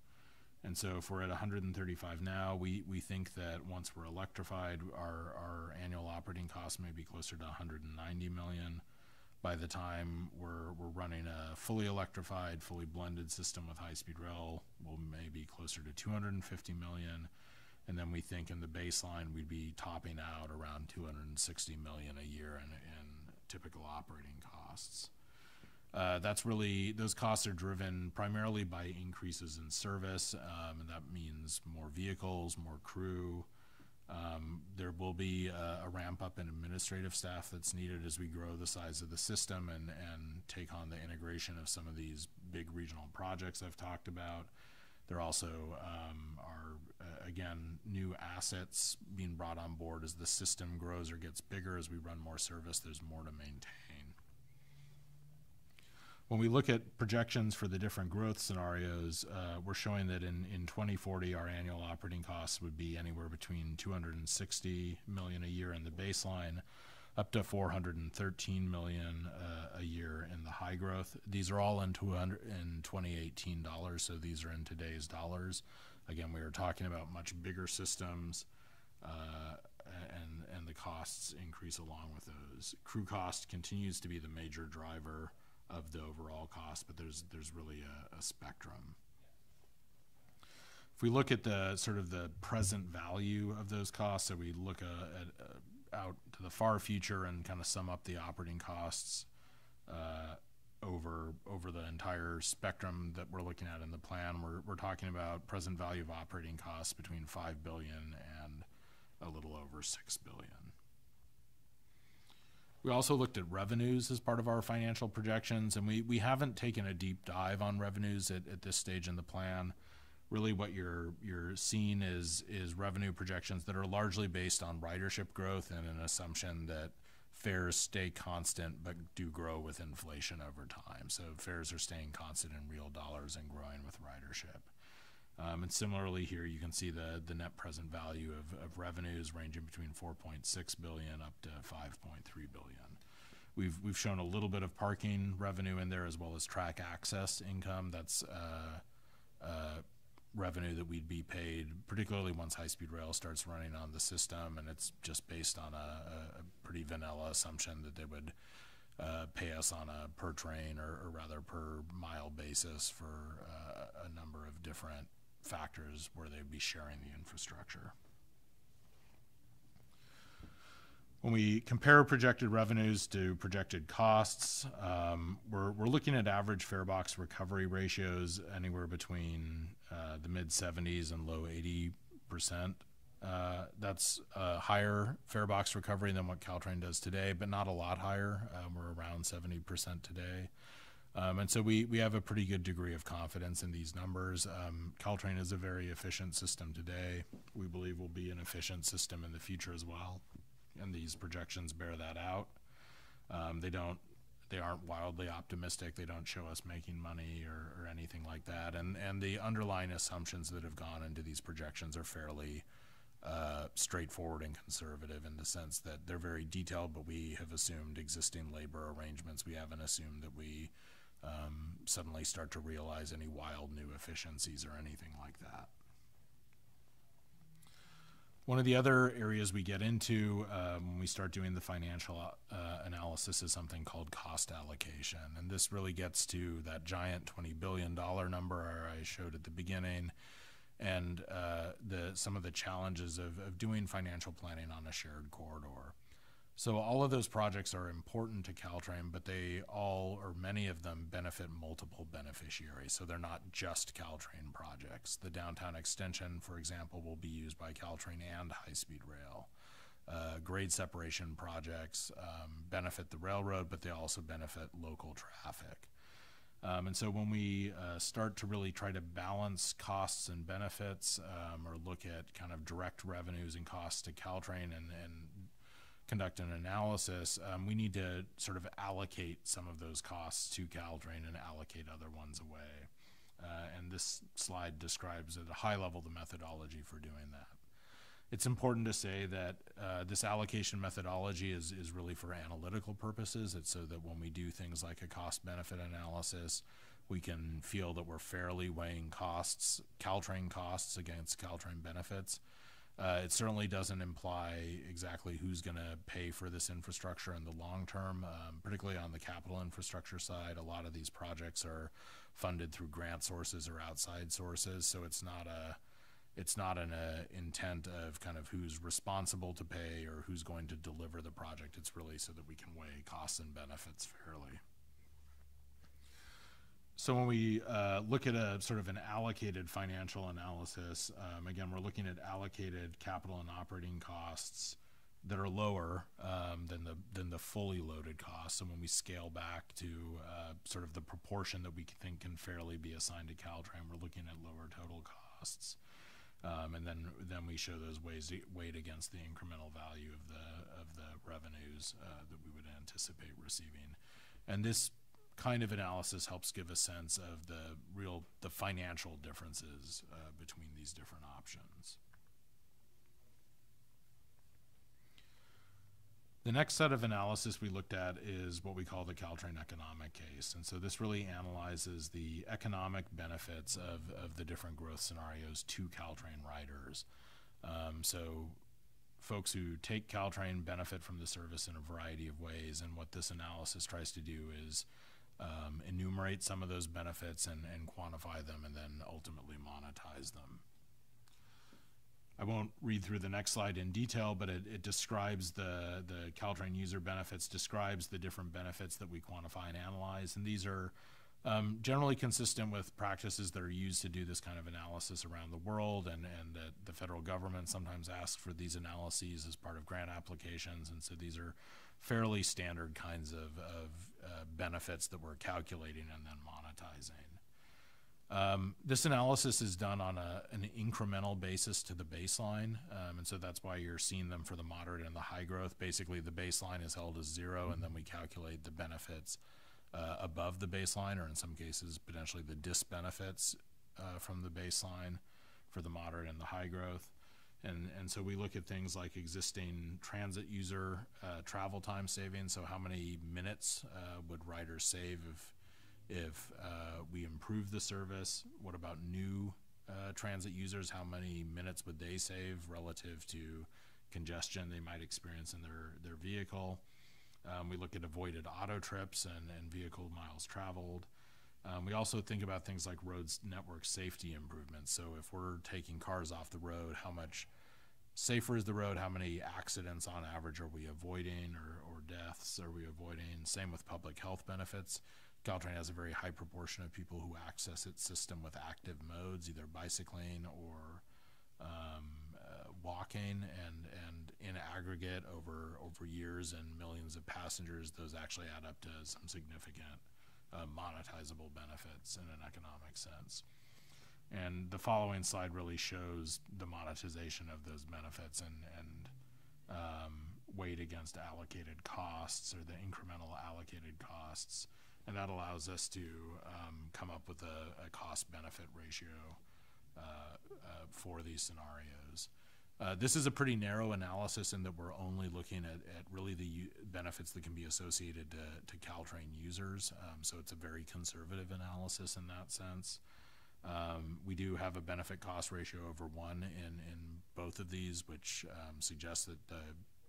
And so if we're at one hundred thirty-five now, we, we think that once we're electrified, our, our annual operating costs may be closer to one hundred ninety million. By the time we're, we're running a fully electrified, fully blended system with High Speed Rail, we'll maybe closer to two hundred fifty million. And then we think in the baseline, we'd be topping out around two hundred sixty million a year in, in typical operating costs. Uh, that's really, those costs are driven primarily by increases in service, um, and that means more vehicles, more crew. Um, there will be a, a ramp up in administrative staff that's needed as we grow the size of the system and, and take on the integration of some of these big regional projects I've talked about. There also um, are, uh, again, new assets being brought on board as the system grows or gets bigger. As we run more service, there's more to maintain. When we look at projections for the different growth scenarios, uh, we're showing that in, in twenty forty, our annual operating costs would be anywhere between two hundred sixty million dollars a year in the baseline, up to four hundred thirteen million dollars uh, a year in the high growth. These are all in, in twenty eighteen dollars, so these are in today's dollars. Again, we are talking about much bigger systems, uh, and, and the costs increase along with those. Crew cost continues to be the major driver of the overall cost, but there's there's really a, a spectrum. If we look at the sort of the present value of those costs, so we look uh, at, uh, out to the far future and kind of sum up the operating costs uh, over over the entire spectrum that we're looking at in the plan, we're, we're talking about present value of operating costs between five billion dollars and a little over six billion dollars. We also looked at revenues as part of our financial projections, and we, we haven't taken a deep dive on revenues at, at this stage in the plan. Really what you're, you're seeing is, is revenue projections that are largely based on ridership growth and an assumption that fares stay constant but do grow with inflation over time. So fares are staying constant in real dollars and growing with ridership. Um, and similarly here, you can see the, the net present value of, of revenues ranging between four point six billion dollars up to five point three billion dollars. We've, we've shown a little bit of parking revenue in there as well as track access income. That's uh, uh, revenue that we'd be paid, particularly once High Speed Rail starts running on the system, and it's just based on a, a pretty vanilla assumption that they would Uh, pay us on a per train or, or rather per mile basis for uh, a number of different factors where they'd be sharing the infrastructure. When we compare projected revenues to projected costs, um, we're, we're looking at average farebox recovery ratios anywhere between uh, the mid seventies and low eighty percent. Uh, that's a higher farebox recovery than what Caltrain does today, but not a lot higher. Um, we're around seventy percent today. Um, and so we, we have a pretty good degree of confidence in these numbers. Um, Caltrain is a very efficient system today. We believe we'll be an efficient system in the future as well, and these projections bear that out. Um, they don't, they aren't wildly optimistic. They don't show us making money or, or anything like that. And, and the underlying assumptions that have gone into these projections are fairly uh, straightforward and conservative, in the sense that they're very detailed, but we have assumed existing labor arrangements. We haven't assumed that we um, suddenly start to realize any wild new efficiencies or anything like that. One of the other areas we get into um, when we start doing the financial uh, analysis is something called cost allocation. And this really gets to that giant twenty billion dollar number I showed at the beginning, and uh, the, some of the challenges of, of doing financial planning on a shared corridor. So all of those projects are important to Caltrain, but they all, or many of them, benefit multiple beneficiaries. So they're not just Caltrain projects. The downtown extension, for example, will be used by Caltrain and High Speed Rail. Uh, grade separation projects um, benefit the railroad, but they also benefit local traffic. Um, and so when we uh, start to really try to balance costs and benefits, um, or look at kind of direct revenues and costs to Caltrain and, and conduct an analysis, um, we need to sort of allocate some of those costs to Caltrain and allocate other ones away. Uh, and this slide describes at a high level the methodology for doing that. It's important to say that uh, this allocation methodology is, is really for analytical purposes. It's so that when we do things like a cost-benefit analysis, we can feel that we're fairly weighing costs, Caltrain costs against Caltrain benefits. Uh, it certainly doesn't imply exactly who's going to pay for this infrastructure in the long term, um, particularly on the capital infrastructure side. A lot of these projects are funded through grant sources or outside sources, so it's not a, it's not an uh, intent of kind of who's responsible to pay or who's going to deliver the project. It's really so that we can weigh costs and benefits fairly. So when we uh, look at a sort of an allocated financial analysis, um, again, we're looking at allocated capital and operating costs that are lower um, than the than the fully loaded costs. And when we scale back to uh, sort of the proportion that we think can fairly be assigned to Caltrain, we're looking at lower total costs, um, and then then we show those ways weighed against the incremental value of the of the revenues uh, that we would anticipate receiving, and this kind of analysis helps give a sense of the real, the financial differences uh, between these different options. The next set of analysis we looked at is what we call the Caltrain economic case. And so this really analyzes the economic benefits of, of the different growth scenarios to Caltrain riders. Um, so folks who take Caltrain benefit from the service in a variety of ways, and what this analysis tries to do is Um, enumerate some of those benefits and, and quantify them, and then ultimately monetize them. I won't read through the next slide in detail, but it, it describes the, the Caltrain user benefits, describes the different benefits that we quantify and analyze, and these are um, generally consistent with practices that are used to do this kind of analysis around the world, and, and that the federal government sometimes asks for these analyses as part of grant applications, and so these are fairly standard kinds of, of uh, benefits that we're calculating and then monetizing. Um, this analysis is done on a, an incremental basis to the baseline, um, and so that's why you're seeing them for the moderate and the high growth. Basically, the baseline is held as zero, and then we calculate the benefits uh, above the baseline, or in some cases, potentially the disbenefits uh, from the baseline for the moderate and the high growth. And, and so we look at things like existing transit user uh, travel time savings, so how many minutes uh, would riders save if, if uh, we improve the service? What about new uh, transit users? How many minutes would they save relative to congestion they might experience in their, their vehicle? Um, we look at avoided auto trips and, and vehicle miles traveled. Um, we also think about things like roads network safety improvements. So if we're taking cars off the road, how much safer is the road? How many accidents on average are we avoiding, or, or deaths are we avoiding? Same with public health benefits. Caltrain has a very high proportion of people who access its system with active modes, either bicycling or um, uh, walking, and, and in aggregate over, over years and millions of passengers, those actually add up to some significant Uh, monetizable benefits in an economic sense. And the following slide really shows the monetization of those benefits and, and um, weighed against allocated costs or the incremental allocated costs. And that allows us to um, come up with a, a cost-benefit ratio uh, uh, for these scenarios. Uh, this is a pretty narrow analysis in that we're only looking at, at really the u benefits that can be associated to, to Caltrain users. Um, so it's a very conservative analysis in that sense. Um, we do have a benefit-cost ratio over one in, in both of these, which um, suggests that uh,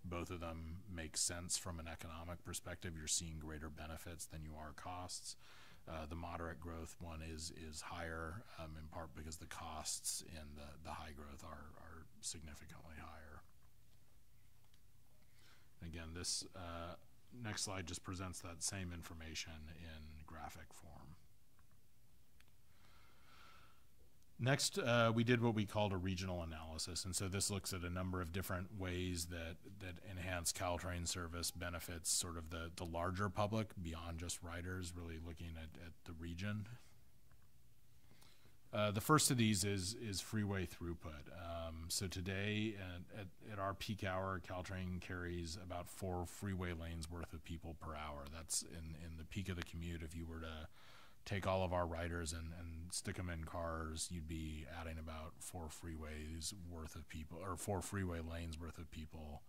both of them make sense from an economic perspective. You're seeing greater benefits than you are costs. Uh, the moderate growth one is is higher, um, in part because the costs in the, the high growth are, are significantly higher. Again, this uh, next slide just presents that same information in graphic form. Next, uh, we did what we called a regional analysis, and so this looks at a number of different ways that, that enhanced Caltrain service benefits sort of the, the larger public beyond just riders, really looking at, at the region. Uh, the first of these is, is freeway throughput. Um, so today, at, at, at our peak hour, Caltrain carries about four freeway lanes worth of people per hour. That's in, in the peak of the commute. If you were to take all of our riders and, and stick them in cars, you'd be adding about four freeways worth of people, or four freeway lanes worth of people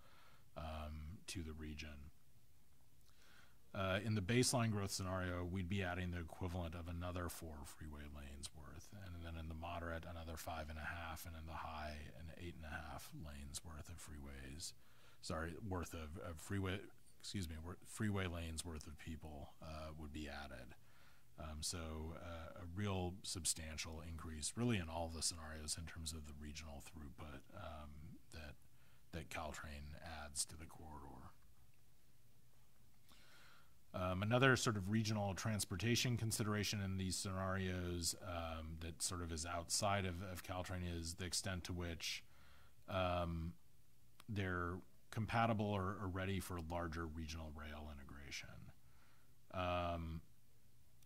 um, to the region. Uh, in the baseline growth scenario, we'd be adding the equivalent of another four freeway lanes worth, and then in the moderate, another five and a half, and in the high, an eight and a half lanes worth of freeways, sorry, worth of, of freeway, excuse me, freeway lanes worth of people uh, would be added. Um, so uh, a real substantial increase, really, in all the scenarios in terms of the regional throughput um, that, that Caltrain adds to the corridor. Um, another sort of regional transportation consideration in these scenarios um, that sort of is outside of, of Caltrain is the extent to which um, they're compatible or, or ready for larger regional rail integration. Um,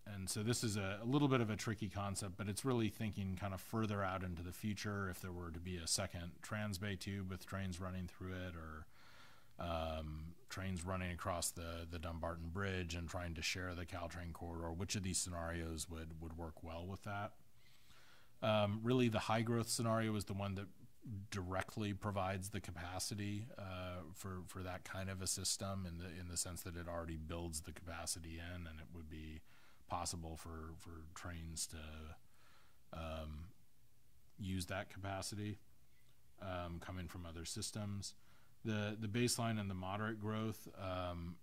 And so this is a, a little bit of a tricky concept, but it's really thinking kind of further out into the future. If there were to be a second Transbay tube with trains running through it, or um, trains running across the, the Dumbarton Bridge and trying to share the Caltrain corridor, which of these scenarios would, would work well with that? Um, really, the high growth scenario is the one that directly provides the capacity uh, for, for that kind of a system, in the, in the sense that it already builds the capacity in, and it would be possible for, for trains to um, use that capacity um, coming from other systems. The, the baseline and the moderate growth um,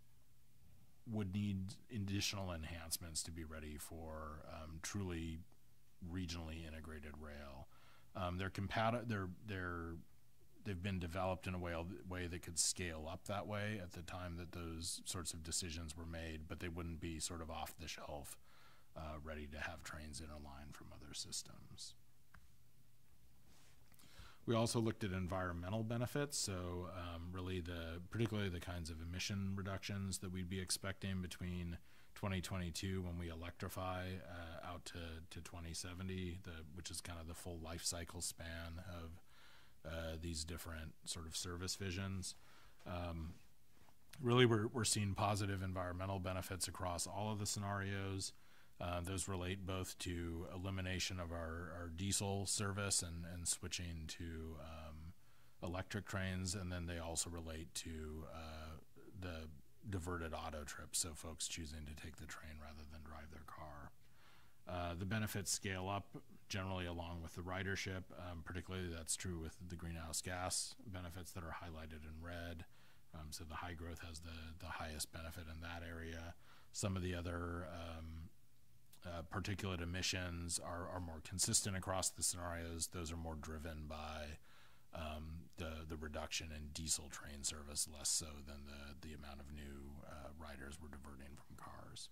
would need additional enhancements to be ready for um, truly regionally integrated rail. Um, they're compati- they're, they're, they've been developed in a way, way that could scale up that way at the time that those sorts of decisions were made, but they wouldn't be sort of off the shelf, uh, ready to have trains interline from other systems. We also looked at environmental benefits, so um, really the, particularly the kinds of emission reductions that we'd be expecting between twenty twenty-two, when we electrify, uh, out to, to twenty seventy, the, which is kind of the full life cycle span of Uh, these different sort of service visions. Um, really, we're, we're seeing positive environmental benefits across all of the scenarios. Uh, those relate both to elimination of our, our diesel service and, and switching to um, electric trains, and then they also relate to uh, the diverted auto trips, so folks choosing to take the train rather than drive their car. Uh, the benefits scale up generally along with the ridership. Um, particularly that's true with the greenhouse gas benefits that are highlighted in red. Um, so the high growth has the, the highest benefit in that area. Some of the other um, uh, particulate emissions are, are more consistent across the scenarios. Those are more driven by um, the, the reduction in diesel train service, less so than the, the amount of new uh, riders we're diverting from cars.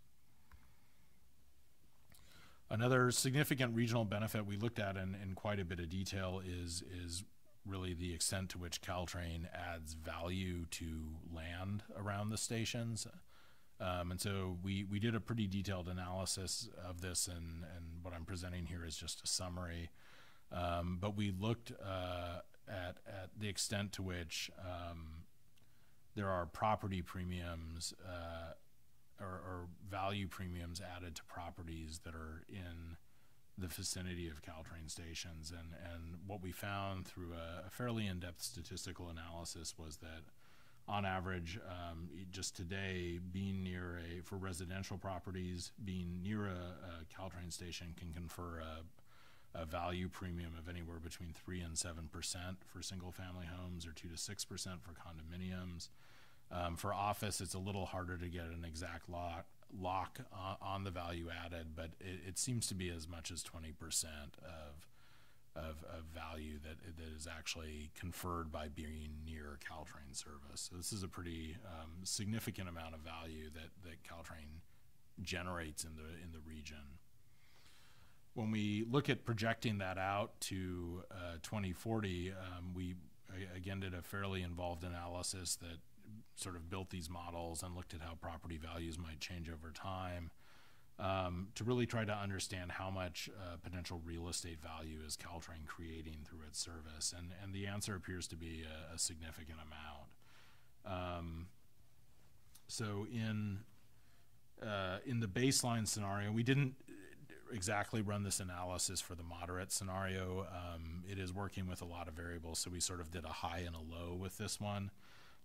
Another significant regional benefit we looked at in, in quite a bit of detail is, is really the extent to which Caltrain adds value to land around the stations. Um, and so we, we did a pretty detailed analysis of this, and, and what I'm presenting here is just a summary. Um, but we looked uh, at, at the extent to which um, there are property premiums uh, or, or value premiums added to properties that are in the vicinity of Caltrain stations. And, and what we found through a, a fairly in-depth statistical analysis was that on average, um, just today, being near a, for residential properties, being near a, a Caltrain station can confer a, a value premium of anywhere between three and seven percent for single family homes, or two to six percent for condominiums. Um, for office, it's a little harder to get an exact lock, lock on, on the value added, but it, it seems to be as much as twenty percent of Of, of value that, that is actually conferred by being near Caltrain service. So this is a pretty um, significant amount of value that, that Caltrain generates in the, in the region. When we look at projecting that out to uh, twenty forty, um, we again did a fairly involved analysis that sort of built these models and looked at how property values might change over time, Um, to really try to understand how much uh, potential real estate value is Caltrain creating through its service. And, and the answer appears to be a, a significant amount. Um, so in, uh, in the baseline scenario, we didn't exactly run this analysis for the moderate scenario. Um, it is working with a lot of variables, so we sort of did a high and a low with this one.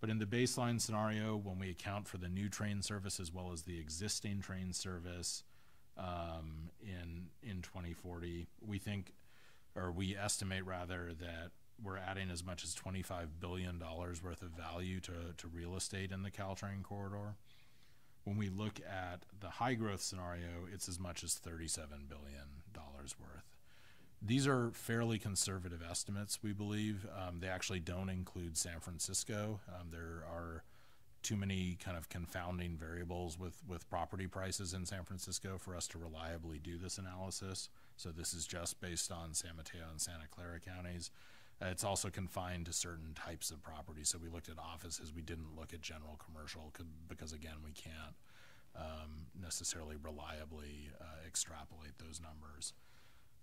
But in the baseline scenario, when we account for the new train service as well as the existing train service um, in, in twenty forty, we think, or we estimate rather, that we're adding as much as twenty-five billion dollars worth of value to, to real estate in the Caltrain corridor. When we look at the high growth scenario, it's as much as thirty-seven billion dollars worth. These are fairly conservative estimates, we believe. Um, they actually don't include San Francisco. Um, there are too many kind of confounding variables with, with property prices in San Francisco for us to reliably do this analysis. So this is just based on San Mateo and Santa Clara counties. Uh, it's also confined to certain types of property. So we looked at offices. We didn't look at general commercial because, again, we can't um, necessarily reliably uh, extrapolate those numbers.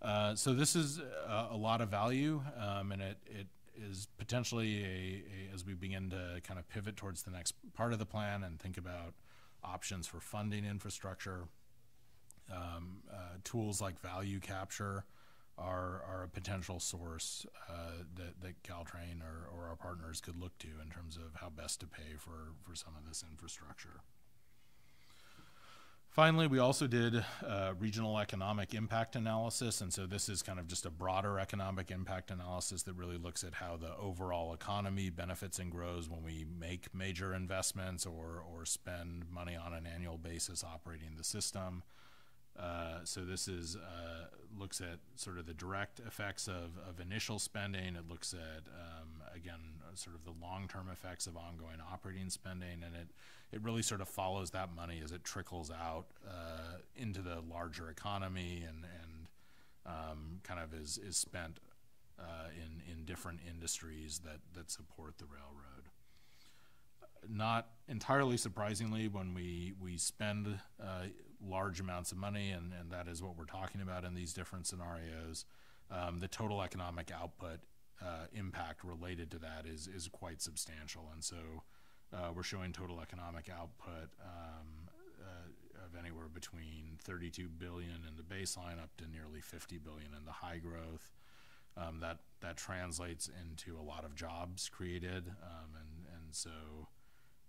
Uh, so this is a, a lot of value, um, and it, it is potentially, a, a, as we begin to kind of pivot towards the next part of the plan and think about options for funding infrastructure, um, uh, tools like value capture are, are a potential source uh, that, that Caltrain or, or our partners could look to in terms of how best to pay for, for some of this infrastructure. Finally, we also did uh, regional economic impact analysis, and so this is kind of just a broader economic impact analysis that really looks at how the overall economy benefits and grows when we make major investments or, or spend money on an annual basis operating the system. Uh, so this is uh, looks at sort of the direct effects of, of initial spending. It looks at, um, again, sort of the long-term effects of ongoing operating spending, and it, it really sort of follows that money as it trickles out uh, into the larger economy and, and um, kind of is, is spent uh, in, in different industries that, that support the railroad. Not entirely surprisingly, when we, we spend uh, large amounts of money, and, and that is what we're talking about in these different scenarios, um, the total economic output uh, impact related to that is, is quite substantial. And so uh, we're showing total economic output um, uh, of anywhere between thirty-two billion dollars in the baseline up to nearly fifty billion dollars in the high growth. Um, that, that translates into a lot of jobs created, um, and, and so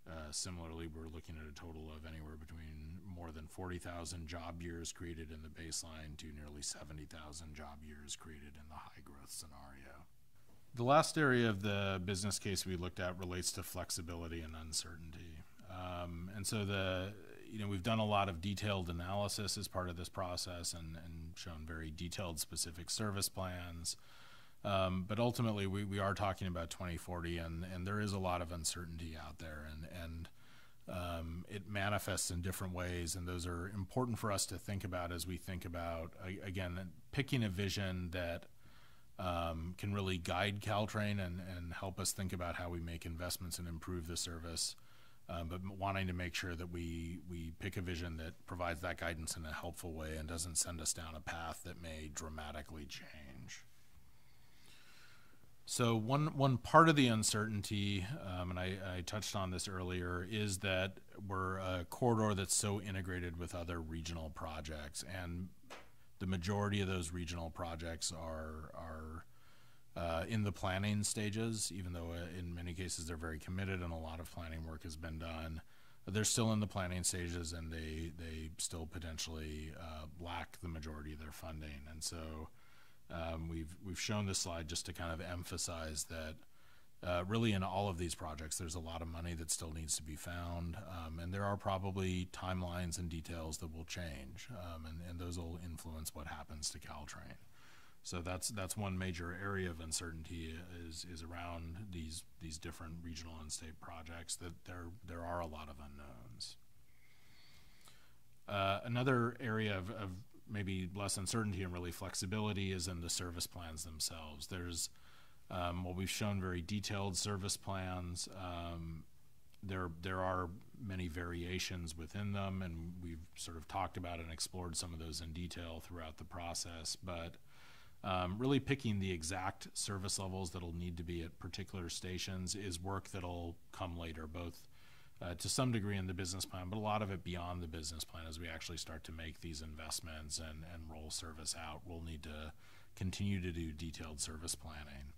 Uh, similarly, we're looking at a total of anywhere between more than forty thousand job years created in the baseline to nearly seventy thousand job years created in the high growth scenario. The last area of the business case we looked at relates to flexibility and uncertainty. Um, and so the, you know, we've done a lot of detailed analysis as part of this process and, and shown very detailed specific service plans. Um, but ultimately, we, we are talking about twenty forty, and, and there is a lot of uncertainty out there, and, and um, it manifests in different ways, and those are important for us to think about as we think about, again, picking a vision that um, can really guide Caltrain and, and help us think about how we make investments and improve the service, um, but wanting to make sure that we, we pick a vision that provides that guidance in a helpful way and doesn't send us down a path that may dramatically change. So one one part of the uncertainty, um, and I, I touched on this earlier, is that we're a corridor that's so integrated with other regional projects, and the majority of those regional projects are are uh, in the planning stages. Even though in many cases they're very committed and a lot of planning work has been done, they're still in the planning stages, and they they still potentially uh, lack the majority of their funding, and so. Um, we've, we've shown this slide just to kind of emphasize that uh, really in all of these projects, there's a lot of money that still needs to be found. Um, and there are probably timelines and details that will change, um, and, and those will influence what happens to Caltrain. So that's, that's one major area of uncertainty is, is around these, these different regional and state projects, that there, there are a lot of unknowns. Uh, another area of, of maybe less uncertainty and really flexibility is in the service plans themselves. There's, um, well, we've shown very detailed service plans. Um, there, there are many variations within them, and we've sort of talked about and explored some of those in detail throughout the process, but um, really picking the exact service levels that'll need to be at particular stations is work that'll come later, both Uh, to some degree in the business plan, but a lot of it beyond the business plan. As we actually start to make these investments and, and roll service out, we'll need to continue to do detailed service planning.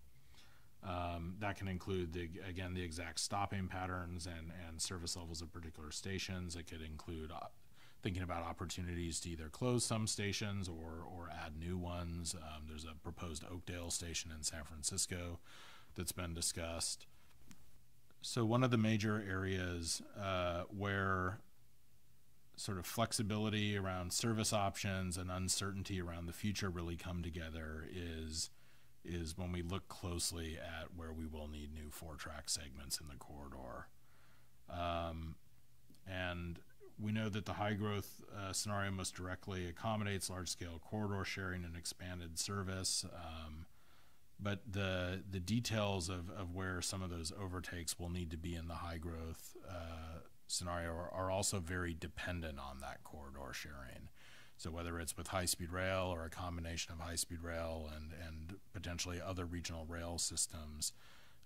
Um, that can include, the, again, the exact stopping patterns and, and service levels of particular stations. It could include uh, thinking about opportunities to either close some stations or, or add new ones. Um, there's a proposed Oakdale station in San Francisco that's been discussed. So one of the major areas uh, where sort of flexibility around service options and uncertainty around the future really come together is, is when we look closely at where we will need new four-track segments in the corridor. Um, and we know that the high-growth uh, scenario most directly accommodates large-scale corridor sharing and expanded service. Um, But the, the details of, of where some of those overtakes will need to be in the high growth uh, scenario are, are also very dependent on that corridor sharing. So whether it's with high speed rail or a combination of high speed rail and, and potentially other regional rail systems,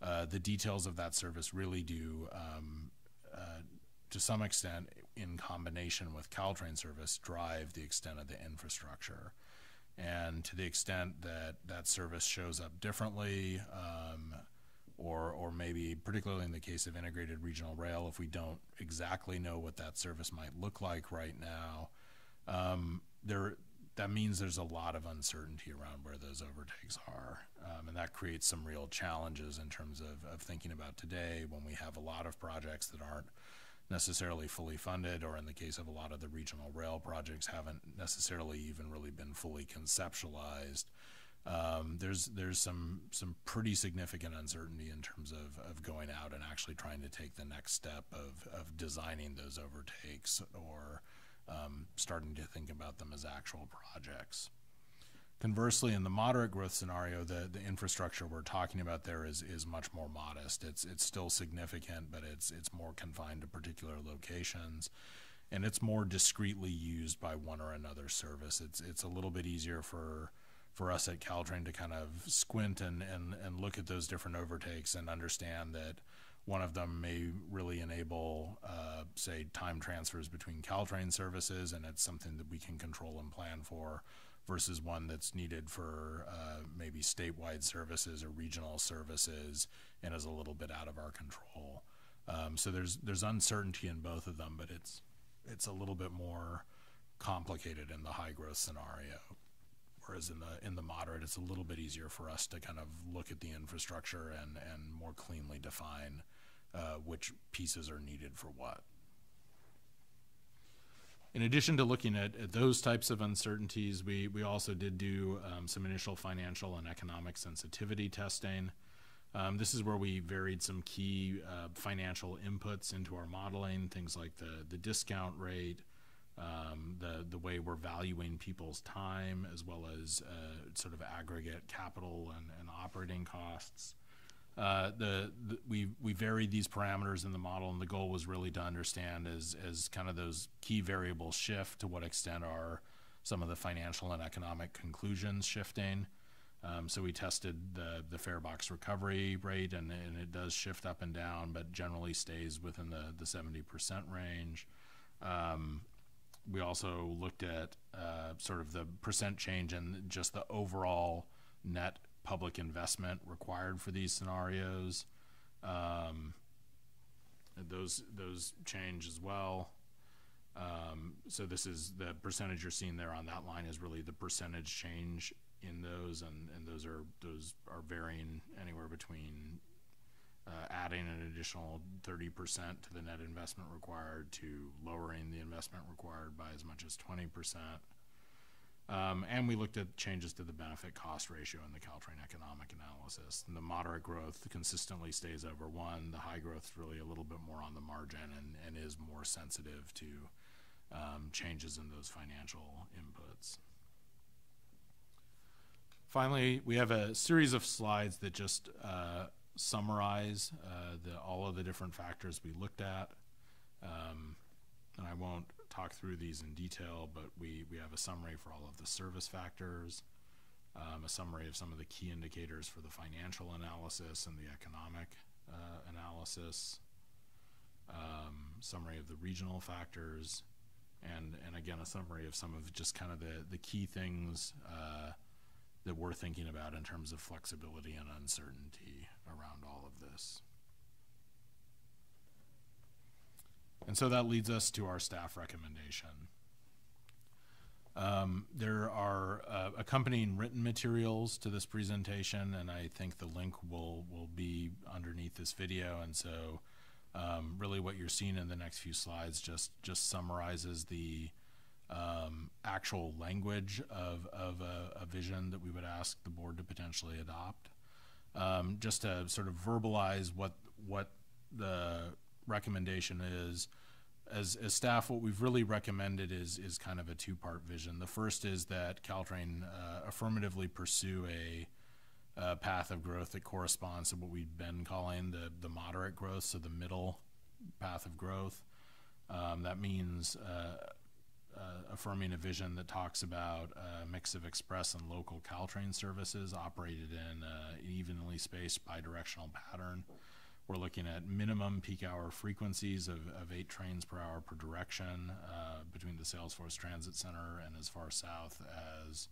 uh, the details of that service really do, um, uh, to some extent, in combination with Caltrain service, drive the extent of the infrastructure. And to the extent that that service shows up differently, um, or, or maybe particularly in the case of integrated regional rail, if we don't exactly know what that service might look like right now, um, there, that means there's a lot of uncertainty around where those overtakes are. Um, and that creates some real challenges in terms of, of thinking about today when we have a lot of projects that aren't necessarily fully funded, or in the case of a lot of the regional rail projects, haven't necessarily even really been fully conceptualized. Um, there's there's some some pretty significant uncertainty in terms of, of going out and actually trying to take the next step of, of designing those overtakes or um, starting to think about them as actual projects. Conversely, in the moderate growth scenario, the, the infrastructure we're talking about there is, is much more modest. It's, it's still significant, but it's, it's more confined to particular locations, and it's more discreetly used by one or another service. It's, it's a little bit easier for, for us at Caltrain to kind of squint and, and, and look at those different overtakes and understand that one of them may really enable, uh, say, time transfers between Caltrain services, and it's something that we can control and plan for, versus one that's needed for uh, maybe statewide services or regional services and is a little bit out of our control. Um, so there's there's uncertainty in both of them, but it's it's a little bit more complicated in the high growth scenario, whereas in the in the moderate, it's a little bit easier for us to kind of look at the infrastructure and, and more cleanly define uh, which pieces are needed for what. In addition to looking at, at those types of uncertainties, we, we also did do um, some initial financial and economic sensitivity testing. Um, this is where we varied some key uh, financial inputs into our modeling, things like the, the discount rate, um, the, the way we're valuing people's time, as well as uh, sort of aggregate capital and, and operating costs. Uh, the, the we we varied these parameters in the model, and the goal was really to understand as as kind of those key variables shift, to what extent are some of the financial and economic conclusions shifting. Um, so we tested the, the fare box recovery rate, and, and it does shift up and down, but generally stays within the, the seventy percent range. Um, we also looked at uh, sort of the percent change in just the overall net public investment required for these scenarios. Um, those, those change as well. Um, so this is the percentage you're seeing there on that line is really the percentage change in those, and, and those are those are varying anywhere between uh, adding an additional thirty percent to the net investment required to lowering the investment required by as much as twenty percent. Um, and we looked at changes to the benefit cost ratio in the Caltrain economic analysis. And the moderate growth consistently stays over one. The high growth is really a little bit more on the margin and, and is more sensitive to um, changes in those financial inputs. Finally, we have a series of slides that just uh, summarize uh, the, all of the different factors we looked at. Um, and I won't talk through these in detail, but we, we have a summary for all of the service factors, um, a summary of some of the key indicators for the financial analysis and the economic uh, analysis, um, summary of the regional factors, and, and again, a summary of some of just kind of the, the key things uh, that we're thinking about in terms of flexibility and uncertainty around all of this. And so that leads us to our staff recommendation. Um, there are uh, accompanying written materials to this presentation, and I think the link will, will be underneath this video. And so um, really what you're seeing in the next few slides just, just summarizes the um, actual language of, of a, a vision that we would ask the board to potentially adopt. Um, just to sort of verbalize what, what the recommendation is, as, as staff, what we've really recommended is, is kind of a two-part vision. The first is that Caltrain uh, affirmatively pursue a, a path of growth that corresponds to what we've been calling the, the moderate growth, so the middle path of growth. Um, that means uh, uh, affirming a vision that talks about a mix of express and local Caltrain services operated in an evenly spaced bidirectional pattern. We're looking at minimum peak hour frequencies of, of eight trains per hour per direction uh, between the Salesforce Transit Center and as far south as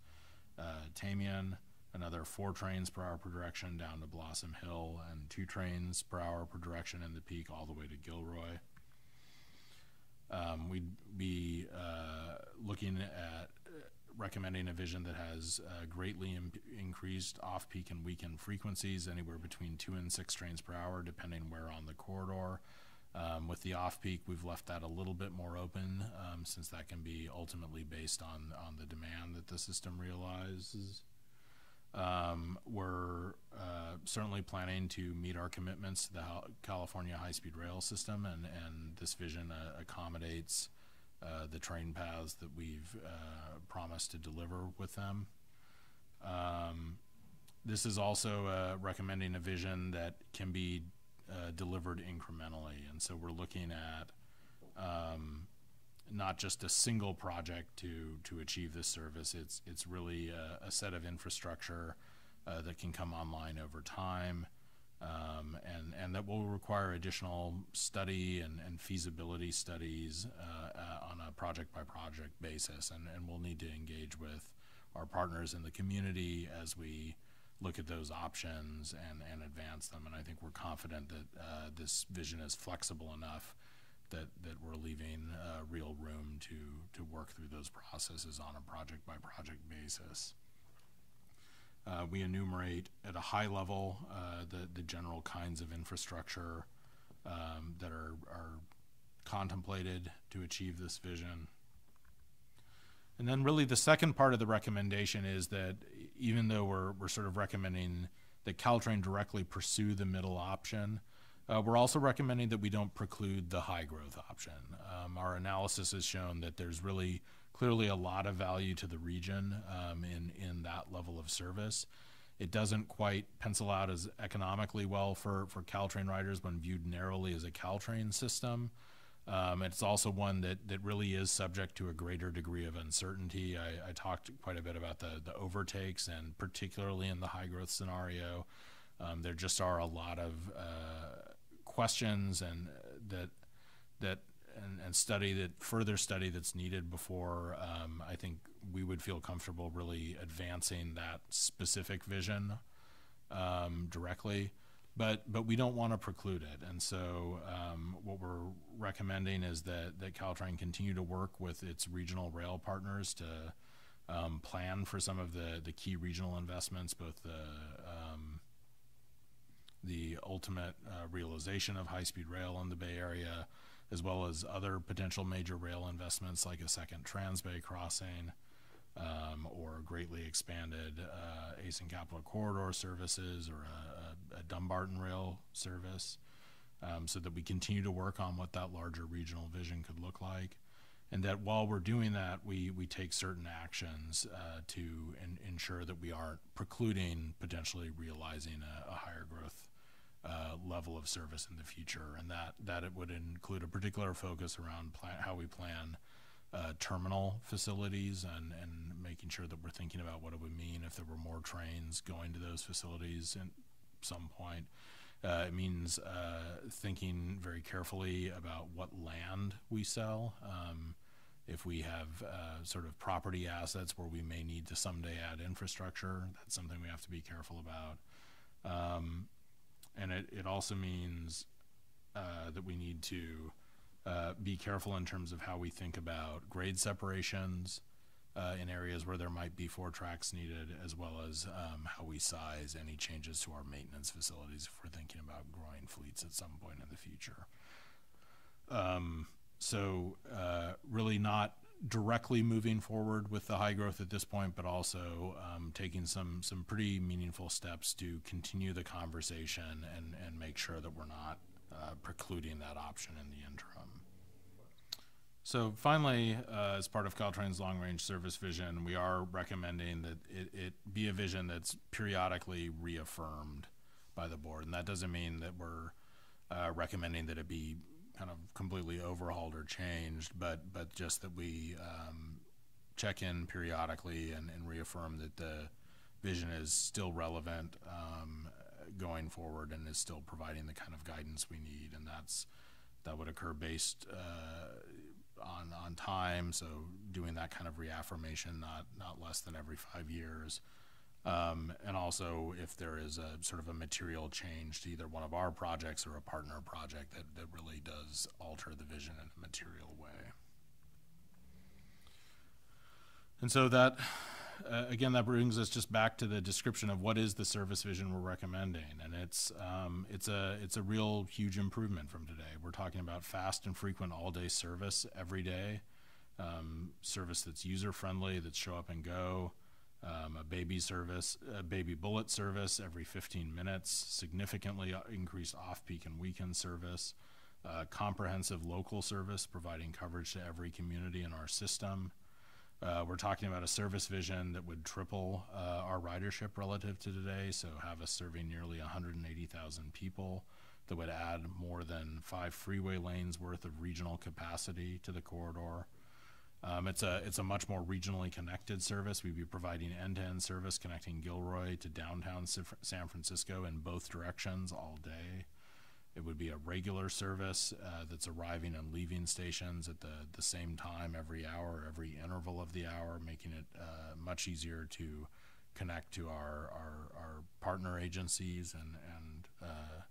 uh, Tamien, another four trains per hour per direction down to Blossom Hill, and two trains per hour per direction in the peak all the way to Gilroy. Um, we'd be uh, looking at recommending a vision that has uh, greatly increased off-peak and weekend frequencies, anywhere between two and six trains per hour, depending where on the corridor. Um, with the off-peak, we've left that a little bit more open, um, since that can be ultimately based on, on the demand that the system realizes. Um, we're uh, certainly planning to meet our commitments to the California High Speed Rail system, and, and this vision uh, accommodates Uh, the train paths that we've uh, promised to deliver with them. Um, this is also uh, recommending a vision that can be uh, delivered incrementally, and so we're looking at um, not just a single project to to achieve this service. It's it's really a, a set of infrastructure uh, that can come online over time. Um, and, and that will require additional study and, and feasibility studies uh, uh, on a project-by-project basis, and, and we'll need to engage with our partners in the community as we look at those options and, and advance them. And I think we're confident that uh, this vision is flexible enough that, that we're leaving uh, real room to, to work through those processes on a project-by-project basis. Uh, we enumerate at a high level uh, the, the general kinds of infrastructure um, that are, are contemplated to achieve this vision. And then really the second part of the recommendation is that even though we're, we're sort of recommending that Caltrain directly pursue the middle option, uh, we're also recommending that we don't preclude the high growth option. Um, our analysis has shown that there's really clearly a lot of value to the region um, in, in that level of service. It doesn't quite pencil out as economically well for, for Caltrain riders when viewed narrowly as a Caltrain system, Um, it's also one that, that really is subject to a greater degree of uncertainty. I, I talked quite a bit about the, the overtakes, and particularly in the high growth scenario, um, there just are a lot of uh, questions and that that and, and study that further study that's needed before um, I think we would feel comfortable really advancing that specific vision um, directly. But, but we don't want to preclude it. And so um, what we're recommending is that, that Caltrain continue to work with its regional rail partners to um, plan for some of the, the key regional investments, both the, um, the ultimate uh, realization of high-speed rail in the Bay Area, as well as other potential major rail investments like a second Transbay crossing um, or greatly expanded uh, ACE and Capital Corridor services or a a Dumbarton rail service, um, so that we continue to work on what that larger regional vision could look like, and that while we're doing that, we we take certain actions uh, to in, ensure that we aren't precluding potentially realizing a, a higher growth uh, level of service in the future, and that that it would include a particular focus around plan, how we plan uh, terminal facilities and and making sure that we're thinking about what it would mean if there were more trains going to those facilities and some point. Uh, it means uh, thinking very carefully about what land we sell. Um, if we have uh, sort of property assets where we may need to someday add infrastructure, that's something we have to be careful about. Um, and it, it also means uh, that we need to uh, be careful in terms of how we think about grade separations Uh, in areas where there might be four tracks needed, as well as um, how we size any changes to our maintenance facilities if we're thinking about growing fleets at some point in the future. Um, so uh, really not directly moving forward with the high growth at this point, but also um, taking some some pretty meaningful steps to continue the conversation and, and make sure that we're not uh, precluding that option in the interim. So finally, uh, as part of Caltrain's long-range service vision, we are recommending that it, it be a vision that's periodically reaffirmed by the board. And that doesn't mean that we're uh, recommending that it be kind of completely overhauled or changed, but, but just that we um, check in periodically and, and reaffirm that the vision is still relevant um, going forward and is still providing the kind of guidance we need. And that's that would occur based uh, on on time, so doing that kind of reaffirmation not not less than every five years, um, and also if there is a sort of a material change to either one of our projects or a partner project that, that really does alter the vision in a material way. And so that uh, again, that brings us just back to the description of what is the service vision we're recommending, and it's um, it's a it's a real huge improvement from today. We're talking about fast and frequent all-day service every day, um, service that's user-friendly, that's show up and go, um, a baby service, a baby bullet service every fifteen minutes, significantly increased off-peak and weekend service, uh, comprehensive local service providing coverage to every community in our system. Uh, we're talking about a service vision that would triple uh, our ridership relative to today, so have us serving nearly one hundred eighty thousand people, that would add more than five freeway lanes worth of regional capacity to the corridor. Um, it's a it's a much more regionally connected service. We'd be providing end-to-end service connecting Gilroy to downtown San Francisco in both directions all day. It would be a regular service uh, that's arriving and leaving stations at the, the same time every hour, every interval of the hour, making it uh, much easier to connect to our, our, our partner agencies and, and uh,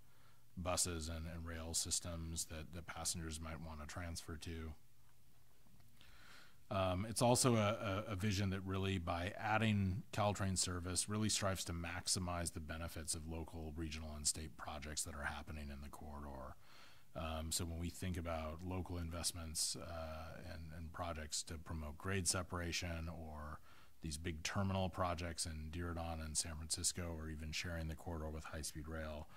buses and, and rail systems that the passengers might want to transfer to. Um, it's also a, a vision that really, by adding Caltrain service, really strives to maximize the benefits of local, regional, and state projects that are happening in the corridor. Um, so when we think about local investments uh, and, and projects to promote grade separation, or these big terminal projects in Diridon and San Francisco, or even sharing the corridor with high-speed rail,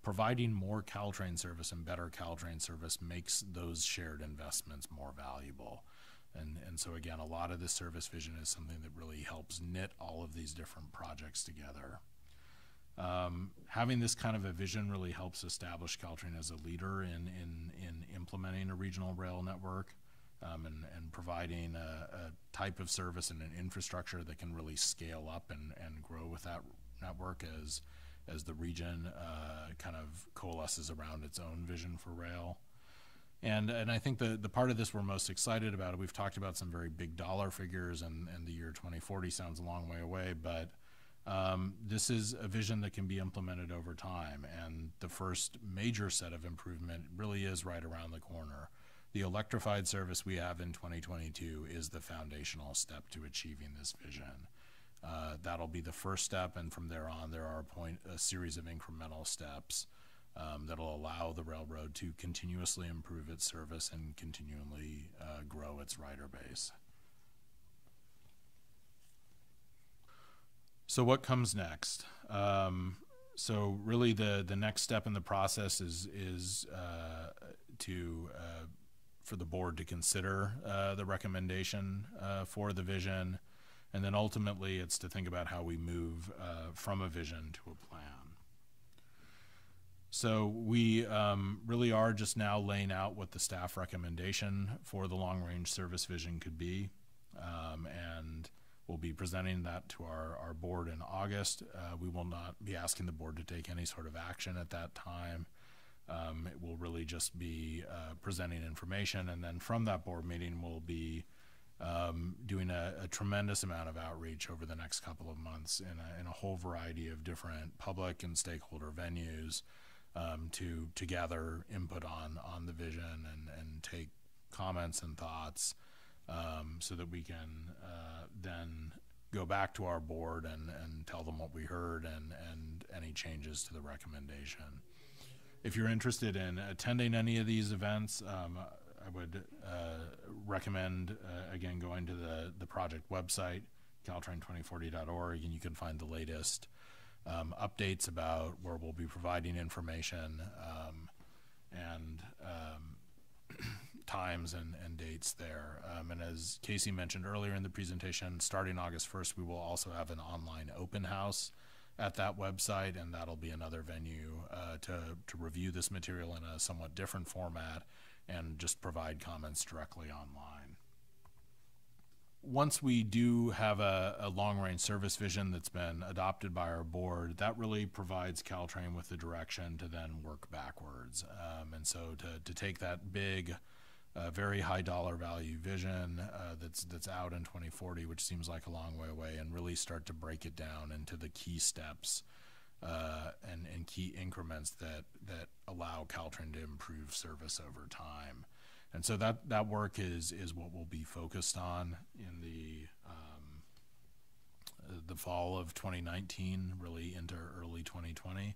providing more Caltrain service and better Caltrain service makes those shared investments more valuable. And, and so again, a lot of this service vision is something that really helps knit all of these different projects together. Um, having this kind of a vision really helps establish Caltrain as a leader in, in, in implementing a regional rail network um, and, and providing a, a type of service and an infrastructure that can really scale up and, and grow with that network as, as the region uh, kind of coalesces around its own vision for rail. And, and I think the, the part of this we're most excited about, we've talked about some very big dollar figures, and, and the year twenty forty sounds a long way away, but um, this is a vision that can be implemented over time. And the first major set of improvement really is right around the corner. The electrified service we have in twenty twenty-two is the foundational step to achieving this vision. Uh, that'll be the first step, and from there on, there are a, point, a series of incremental steps Um, that'll allow the railroad to continuously improve its service and continually uh, grow its rider base. So what comes next? Um, so really the, the next step in the process is, is uh, to, uh, for the board to consider uh, the recommendation uh, for the vision, and then ultimately it's to think about how we move uh, from a vision to a plan. So we um, really are just now laying out what the staff recommendation for the long-range service vision could be, um, and we'll be presenting that to our, our board in August. Uh, we will not be asking the board to take any sort of action at that time. Um, it will really just be uh, presenting information, and then from that board meeting we'll be um, doing a, a tremendous amount of outreach over the next couple of months in a, in a whole variety of different public and stakeholder venues. Um, to, to gather input on, on the vision and, and take comments and thoughts um, so that we can uh, then go back to our board and, and tell them what we heard and, and any changes to the recommendation. If you're interested in attending any of these events, um, I would uh, recommend, uh, again, going to the, the project website, Caltrain twenty forty dot org, and you can find the latest Um, updates about where we'll be providing information um, and um, times and, and dates there. Um, and as Casey mentioned earlier in the presentation, starting August first, we will also have an online open house at that website, and that'll be another venue uh, to, to review this material in a somewhat different format and just provide comments directly online. Once we do have a, a long-range service vision that's been adopted by our board, that really provides Caltrain with the direction to then work backwards. Um, and so to, to take that big, uh, very high dollar value vision uh, that's, that's out in twenty forty, which seems like a long way away, and really start to break it down into the key steps uh, and, and key increments that, that allow Caltrain to improve service over time. And so that, that work is, is what we'll be focused on in the, um, the fall of twenty nineteen, really into early twenty twenty.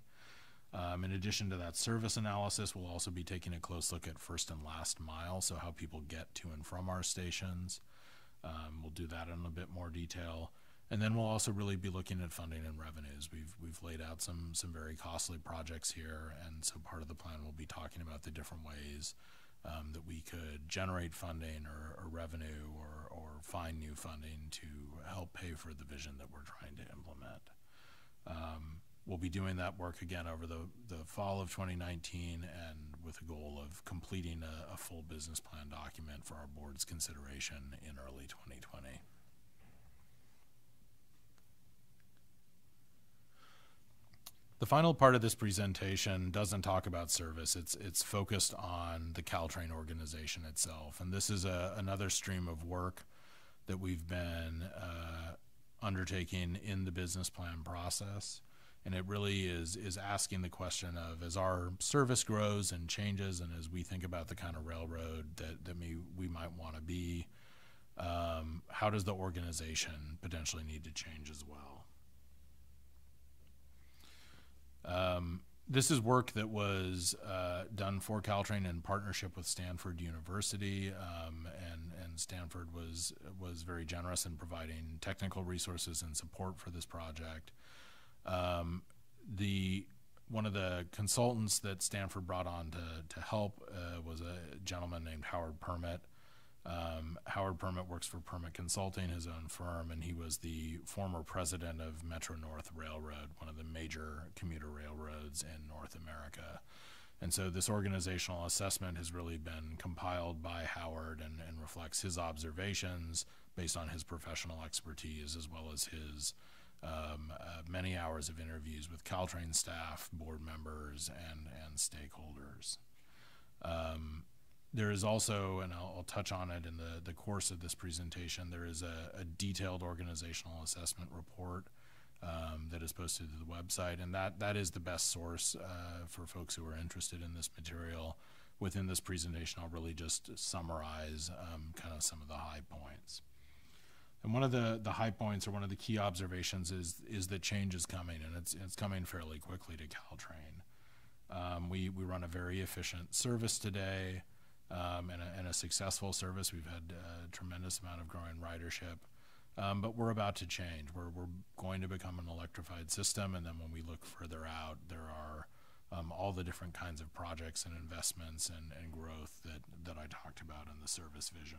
Um, in addition to that service analysis, we'll also be taking a close look at first and last mile, so how people get to and from our stations. Um, we'll do that in a bit more detail. And then we'll also really be looking at funding and revenues. We've, we've laid out some, some very costly projects here, and so part of the plan will be talking about the different ways Um, that we could generate funding or, or revenue or, or find new funding to help pay for the vision that we're trying to implement. Um, we'll be doing that work again over the, the fall of twenty nineteen, and with a goal of completing a, a full business plan document for our board's consideration in early twenty twenty. The final part of this presentation doesn't talk about service. It's, it's focused on the Caltrain organization itself. And this is a, another stream of work that we've been uh, undertaking in the business plan process. And it really is, is asking the question of, as our service grows and changes, and as we think about the kind of railroad that, that we, we might want to be, um, how does the organization potentially need to change as well? Um, this is work that was uh, done for Caltrain in partnership with Stanford University, um, and, and Stanford was, was very generous in providing technical resources and support for this project. Um, the, one of the consultants that Stanford brought on to, to help uh, was a gentleman named Howard Permut, Um, Howard Permut works for Permut Consulting, his own firm, and he was the former president of Metro North Railroad, one of the major commuter railroads in North America. And so this organizational assessment has really been compiled by Howard and, and reflects his observations based on his professional expertise, as well as his um, uh, many hours of interviews with Caltrain staff, board members, and, and stakeholders. Um, There is also, and I'll, I'll touch on it in the, the course of this presentation, there is a, a detailed organizational assessment report um, that is posted to the website, and that, that is the best source uh, for folks who are interested in this material. Within this presentation, I'll really just summarize um, kind of some of the high points. And one of the, the high points, or one of the key observations, is, is that change is coming, and it's, it's coming fairly quickly to Caltrain. Um, we, we run a very efficient service today. Um, and, a, and a successful service. We've had a tremendous amount of growing ridership, um, but we're about to change. We're, we're going to become an electrified system, and then when we look further out, there are um, all the different kinds of projects and investments and, and growth that, that I talked about in the service vision.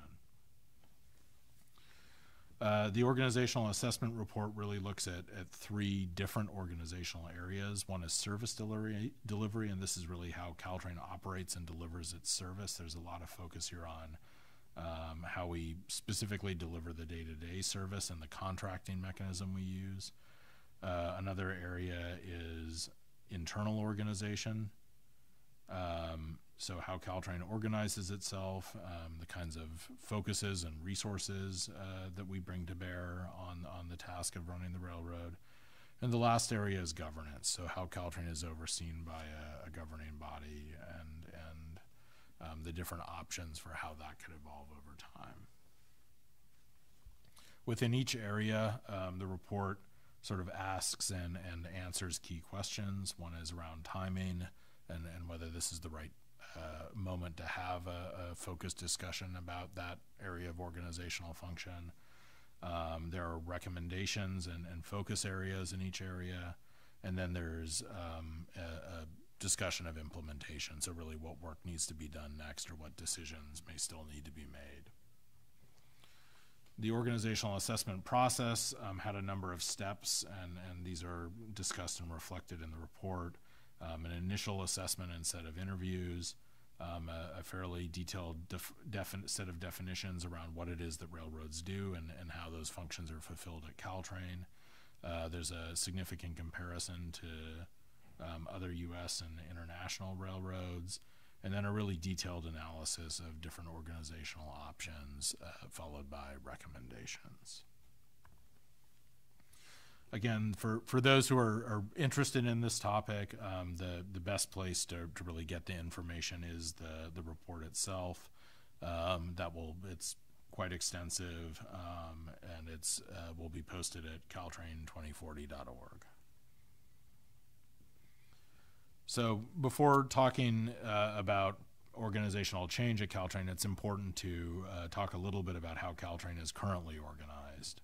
Uh, the organizational assessment report really looks at, at three different organizational areas. One is service delivery, delivery, and this is really how Caltrain operates and delivers its service. There's a lot of focus here on um, how we specifically deliver the day-to-day service and the contracting mechanism we use. Uh, another area is internal organization. Um, So how Caltrain organizes itself, um, the kinds of focuses and resources uh, that we bring to bear on, on the task of running the railroad. And the last area is governance, so how Caltrain is overseen by a, a governing body and, and um, the different options for how that could evolve over time. Within each area, um, the report sort of asks and, and answers key questions. One is around timing and, and whether this is the right Uh, moment to have a, a focused discussion about that area of organizational function. Um, there are recommendations and, and focus areas in each area, and then there's um, a, a discussion of implementation, so really what work needs to be done next or what decisions may still need to be made. The organizational assessment process um, had a number of steps, and, and these are discussed and reflected in the report. Um, an initial assessment and set of interviews, um, a, a fairly detailed def defin set of definitions around what it is that railroads do and, and how those functions are fulfilled at Caltrain. Uh, there's a significant comparison to um, other U S and international railroads, and then a really detailed analysis of different organizational options, uh, followed by recommendations. Again, for, for those who are, are interested in this topic, um, the, the best place to, to really get the information is the, the report itself. Um, that will, it's quite extensive, um, and it's uh, will be posted at Caltrain twenty forty dot org. So before talking uh, about organizational change at Caltrain, it's important to uh, talk a little bit about how Caltrain is currently organized.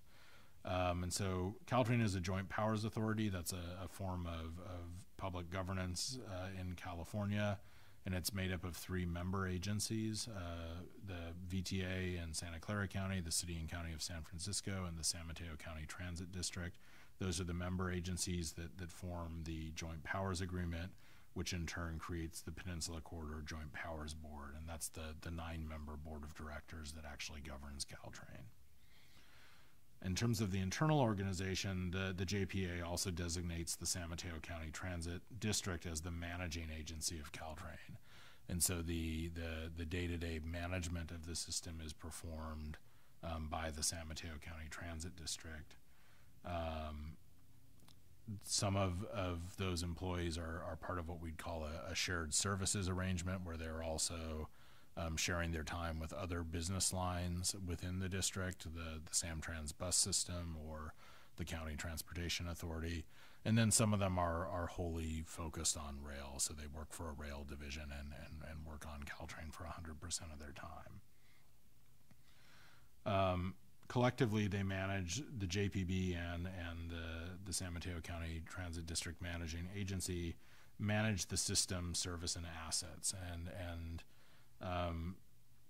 Um, and so Caltrain is a joint powers authority. That's a, a form of, of public governance uh, in California, and it's made up of three member agencies, uh, the V T A in Santa Clara County, the City and County of San Francisco, and the San Mateo County Transit District. Those are the member agencies that, that form the joint powers agreement, which in turn creates the Peninsula Corridor Joint Powers Board, and that's the, the nine-member board of directors that actually governs Caltrain. In terms of the internal organization, the, the J P A also designates the San Mateo County Transit District as the managing agency of Caltrain. And so the, the, the day-to-day management of the system is performed um, by the San Mateo County Transit District. Um, some of, of those employees are, are part of what we'd call a, a shared services arrangement, where they're also Um, sharing their time with other business lines within the district, the, the SamTrans bus system or the County Transportation Authority. And then some of them are, are wholly focused on rail, so they work for a rail division and, and, and work on Caltrain for one hundred percent of their time. Um, collectively, they manage the J P B and, and the, the San Mateo County Transit District Managing Agency, manage the system, service, and assets. and and Um,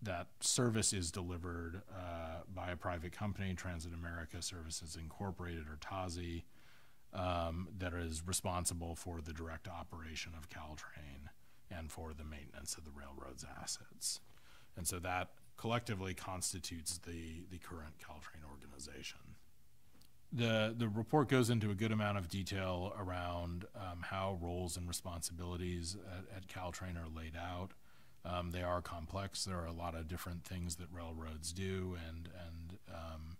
that service is delivered uh, by a private company, Transit America Services Incorporated, or T A S I, um, that is responsible for the direct operation of Caltrain and for the maintenance of the railroad's assets. And so that collectively constitutes the, the current Caltrain organization. The, the report goes into a good amount of detail around um, how roles and responsibilities at, at Caltrain are laid out. Um, they are complex. There are a lot of different things that railroads do, and, and um,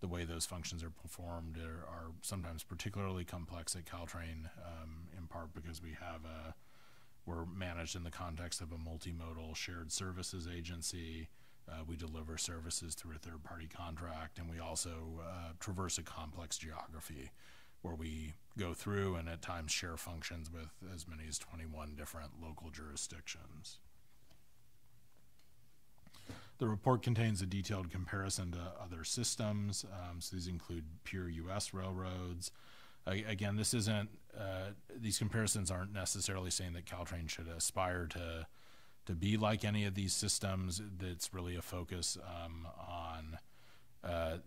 the way those functions are performed are, are sometimes particularly complex at Caltrain, um, in part because we have a, we're managed in the context of a multimodal shared services agency. Uh, we deliver services through a third-party contract, and we also uh, traverse a complex geography where we go through and at times share functions with as many as twenty-one different local jurisdictions. The report contains a detailed comparison to other systems. Um, so these include pure U S railroads. Uh, again, this isn't, uh, these comparisons aren't necessarily saying that Caltrain should aspire to, to be like any of these systems. That's really a focus um, on, uh,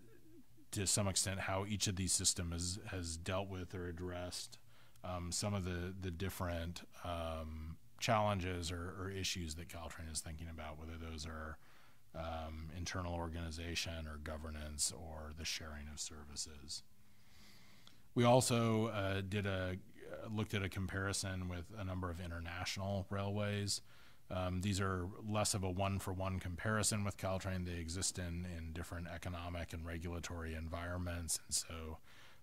to some extent, how each of these systems has, has dealt with or addressed um, some of the, the different um, challenges or, or issues that Caltrain is thinking about, whether those are Um, internal organization or governance or the sharing of services. We also uh, did a uh, looked at a comparison with a number of international railways. Um, these are less of a one-for-one comparison with Caltrain. They exist in, in different economic and regulatory environments, and so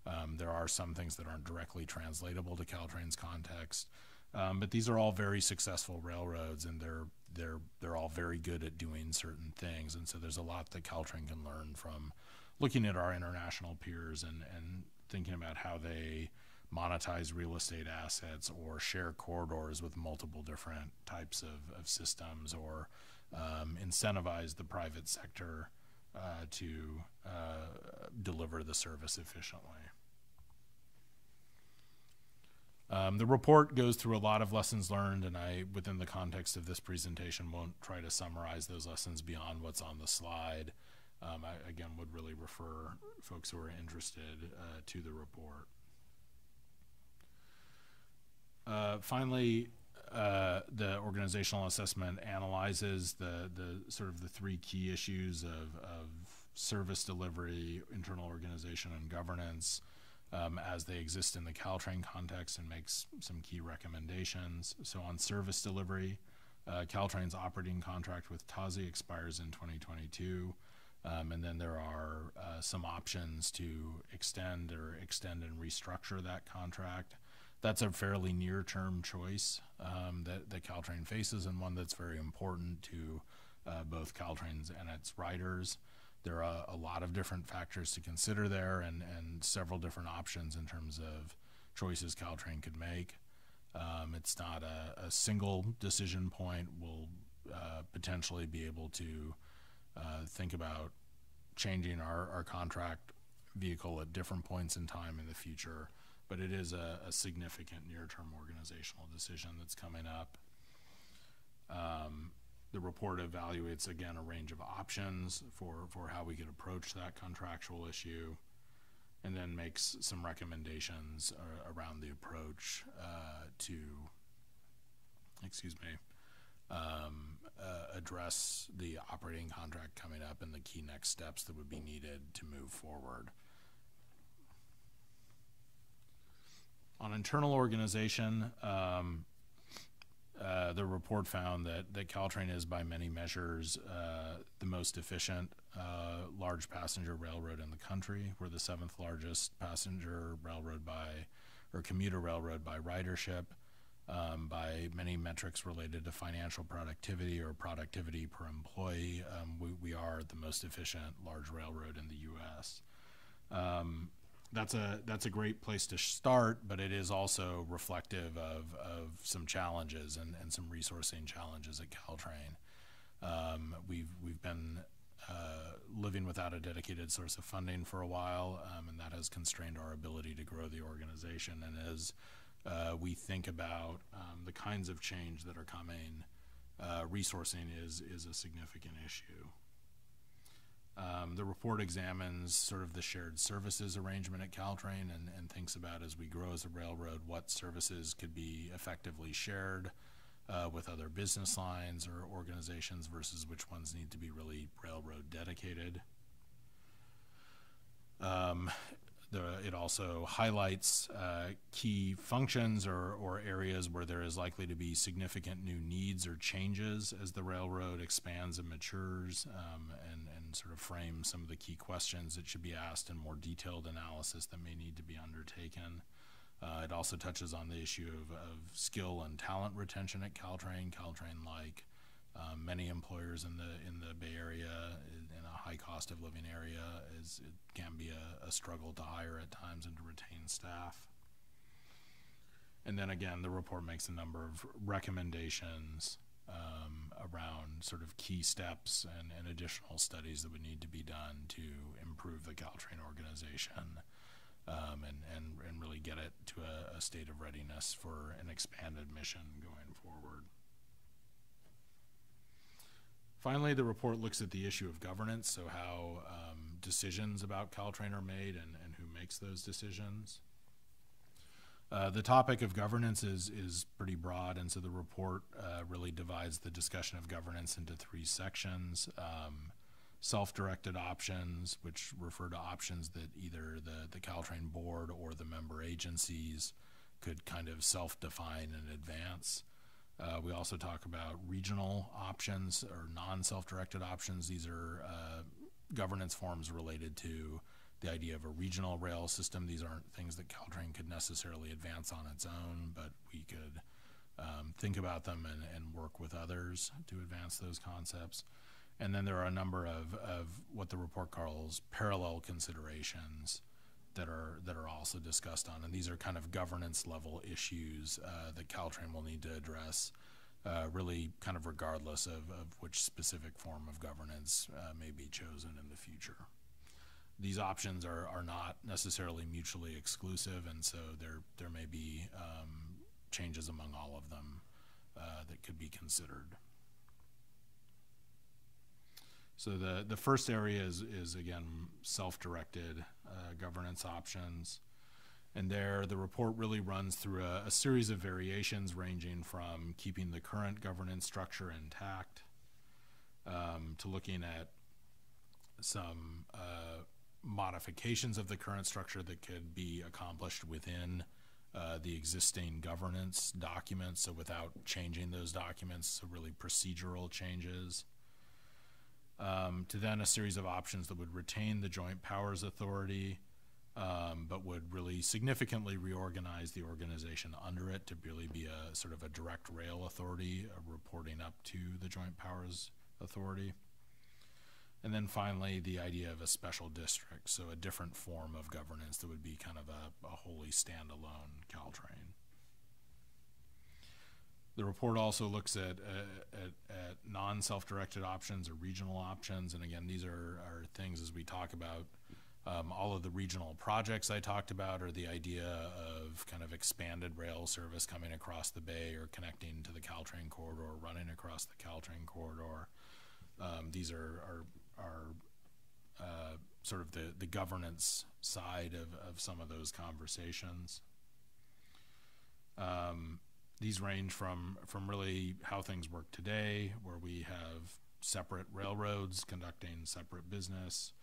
um, there are some things that aren't directly translatable to Caltrain's context. Um, but these are all very successful railroads, and they're they're they're all very good at doing certain things, and so there's a lot that Caltrain can learn from looking at our international peers and and thinking about how they monetize real estate assets or share corridors with multiple different types of, of systems, or um, incentivize the private sector uh, to uh, deliver the service efficiently. Um, the report goes through a lot of lessons learned, and I, within the context of this presentation, won't try to summarize those lessons beyond what's on the slide. Um, I, again, would really refer folks who are interested uh, to the report. Uh, finally, uh, the organizational assessment analyzes the, the sort of the three key issues of, of service delivery, internal organization, and governance, Um, as they exist in the Caltrain context, and makes some key recommendations. So on service delivery, uh, Caltrain's operating contract with T A S I expires in twenty twenty-two, um, and then there are uh, some options to extend or extend and restructure that contract. That's a fairly near-term choice um, that, that Caltrain faces, and one that's very important to uh, both Caltrain's and its riders. There are a lot of different factors to consider there, and, and several different options in terms of choices Caltrain could make. Um, it's not a, a single decision point. We'll uh, potentially be able to uh, think about changing our, our contract vehicle at different points in time in the future, but it is a, a significant near-term organizational decision that's coming up. Um, The report evaluates, again, a range of options for, for how we could approach that contractual issue, and then makes some recommendations uh, around the approach uh, to, excuse me, um, uh, address the operating contract coming up and the key next steps that would be needed to move forward. On internal organization, um, Uh, the report found that, that Caltrain is, by many measures, uh, the most efficient uh, large passenger railroad in the country. We're the seventh largest passenger railroad by, or commuter railroad by ridership, um, by many metrics related to financial productivity or productivity per employee. Um, we, we are the most efficient large railroad in the U S Um, That's a, that's a great place to start, but it is also reflective of, of some challenges and, and some resourcing challenges at Caltrain. Um, we've, we've been uh, living without a dedicated source of funding for a while, um, and that has constrained our ability to grow the organization. And as uh, we think about um, the kinds of change that are coming uh, resourcing is, is a significant issue. Um, the report examines sort of the shared services arrangement at Caltrain and, and thinks about, as we grow as a railroad, what services could be effectively shared uh, with other business lines or organizations versus which ones need to be really railroad dedicated. Um, the, it also highlights uh, key functions or, or areas where there is likely to be significant new needs or changes as the railroad expands and matures, um, and, and sort of frames some of the key questions that should be asked in more detailed analysis that may need to be undertaken. Uh, it also touches on the issue of, of skill and talent retention at Caltrain. Caltrain, like Uh, many employers in the in the Bay Area, in a high cost of living area, is it can be a, a struggle to hire at times and to retain staff. And then again, the report makes a number of recommendations um, around sort of key steps and, and additional studies that would need to be done to improve the Caltrain organization um, and, and, and really get it to a, a state of readiness for an expanded mission going forward. Finally, the report looks at the issue of governance, so how um, decisions about Caltrain are made and, and who makes those decisions. Uh, the topic of governance is, is pretty broad, and so the report uh, really divides the discussion of governance into three sections. Um, self-directed options, which refer to options that either the, the Caltrain board or the member agencies could kind of self-define in advance. Uh, we also talk about regional options or non-self-directed options. These are uh, governance forms related to the idea of a regional rail system. These aren't things that Caltrain could necessarily advance on its own, but we could um, think about them and, and work with others to advance those concepts. And then there are a number of, of what the report calls parallel considerations that are that are also discussed on, and these are kind of governance level issues uh, that Caltrain will need to address uh, really kind of regardless of, of which specific form of governance uh, may be chosen in the future. These options are, are not necessarily mutually exclusive, and so there, there may be um, changes among all of them uh, that could be considered. So the, the first area is, is again, self-directed uh, governance options. And there, the report really runs through a, a series of variations ranging from keeping the current governance structure intact um, to looking at some uh, modifications of the current structure that could be accomplished within uh, the existing governance documents, so without changing those documents, so really procedural changes. Um, to then a series of options that would retain the Joint Powers Authority, um, but would really significantly reorganize the organization under it to really be a sort of a direct rail authority, uh, reporting up to the Joint Powers Authority. And then finally, the idea of a special district, so a different form of governance that would be kind of a, a wholly standalone Caltrain. The report also looks at, uh, at, at non-self-directed options or regional options. And again, these are, are things as we talk about um, all of the regional projects I talked about, or the idea of kind of expanded rail service coming across the bay or connecting to the Caltrain corridor, running across the Caltrain corridor. Um, these are, are, are uh, sort of the, the governance side of, of some of those conversations. Um, These range from, from really how things work today, where we have separate railroads conducting separate business,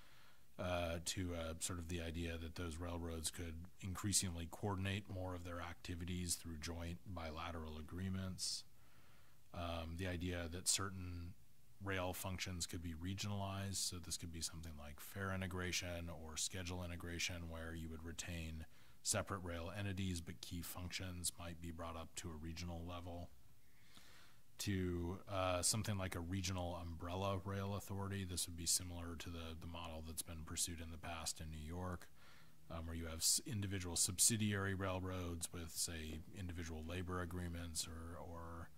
uh, to uh, sort of the idea that those railroads could increasingly coordinate more of their activities through joint bilateral agreements. Um, the idea that certain rail functions could be regionalized, so this could be something like fare integration or schedule integration, where you would retain separate rail entities, but key functions might be brought up to a regional level, to uh, something like a regional umbrella rail authority. This would be similar to the, the model that's been pursued in the past in New York, um, where you have individual subsidiary railroads with, say, individual labor agreements or, or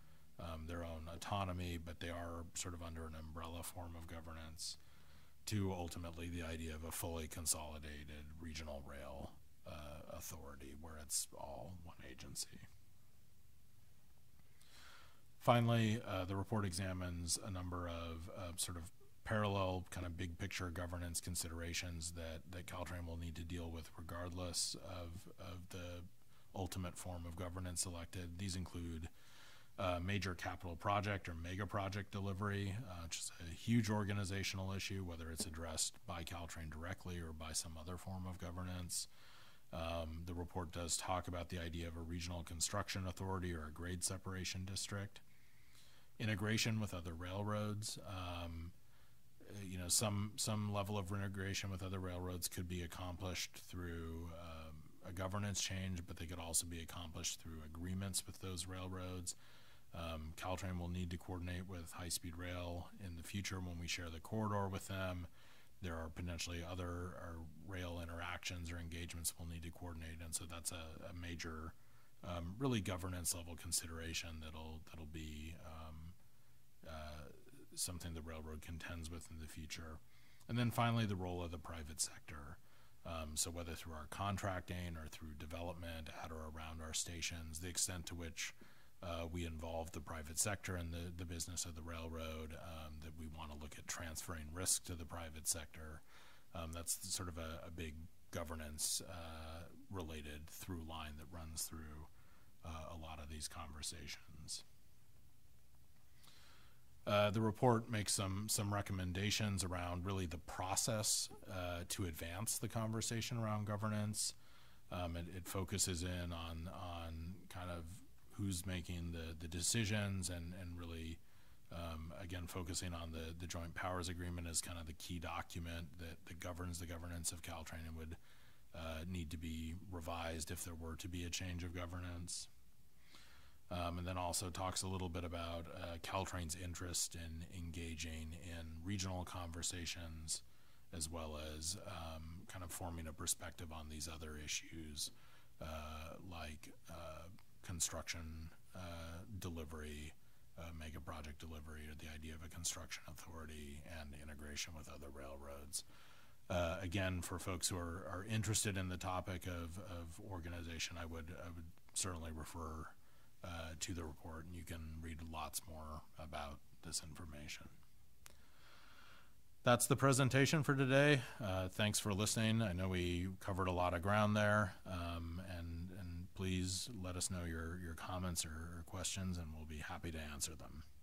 um, their own autonomy, but they are sort of under an umbrella form of governance, to ultimately the idea of a fully consolidated regional rail Uh, authority where it's all one agency. Finally, uh, the report examines a number of uh, sort of parallel kind of big picture governance considerations that, that Caltrain will need to deal with regardless of, of the ultimate form of governance selected. These include uh, major capital project or mega project delivery, uh, which is a huge organizational issue, whether it's addressed by Caltrain directly or by some other form of governance. Um, the report does talk about the idea of a regional construction authority or a grade separation district. Integration with other railroads. Um, you know, some, some level of integration with other railroads could be accomplished through um, a governance change, but they could also be accomplished through agreements with those railroads. Um, Caltrain will need to coordinate with High Speed Rail in the future when we share the corridor with them. There are potentially other uh, rail interactions or engagements we'll need to coordinate, and so that's a, a major, um, really governance level consideration that'll that'll be um, uh, something the railroad contends with in the future. And then finally, the role of the private sector. Um, so whether through our contracting or through development at or around our stations, the extent to which uh, we involve the private sector in the, the business of the railroad, um, that we want to look at transferring risk to the private sector. Um, that's sort of a, a big governance uh, related through line that runs through uh, a lot of these conversations. Uh, the report makes some, some recommendations around really the process uh, to advance the conversation around governance. Um, it, it focuses in on, on kind of who's making the, the decisions and, and really, um, again, focusing on the, the Joint Powers Agreement as kind of the key document that, that governs the governance of Caltrain and would uh, need to be revised if there were to be a change of governance. Um, and then also talks a little bit about uh, Caltrain's interest in engaging in regional conversations as well as um, kind of forming a perspective on these other issues uh, like uh, construction uh, delivery, uh, mega project delivery, or the idea of a construction authority and integration with other railroads. Uh, again, for folks who are, are interested in the topic of, of organization, I would, I would certainly refer Uh, to the report, and you can read lots more about this information. That's the presentation for today. Uh, thanks for listening. I know we covered a lot of ground there, um, and, and please let us know your, your comments or, or questions, and we'll be happy to answer them.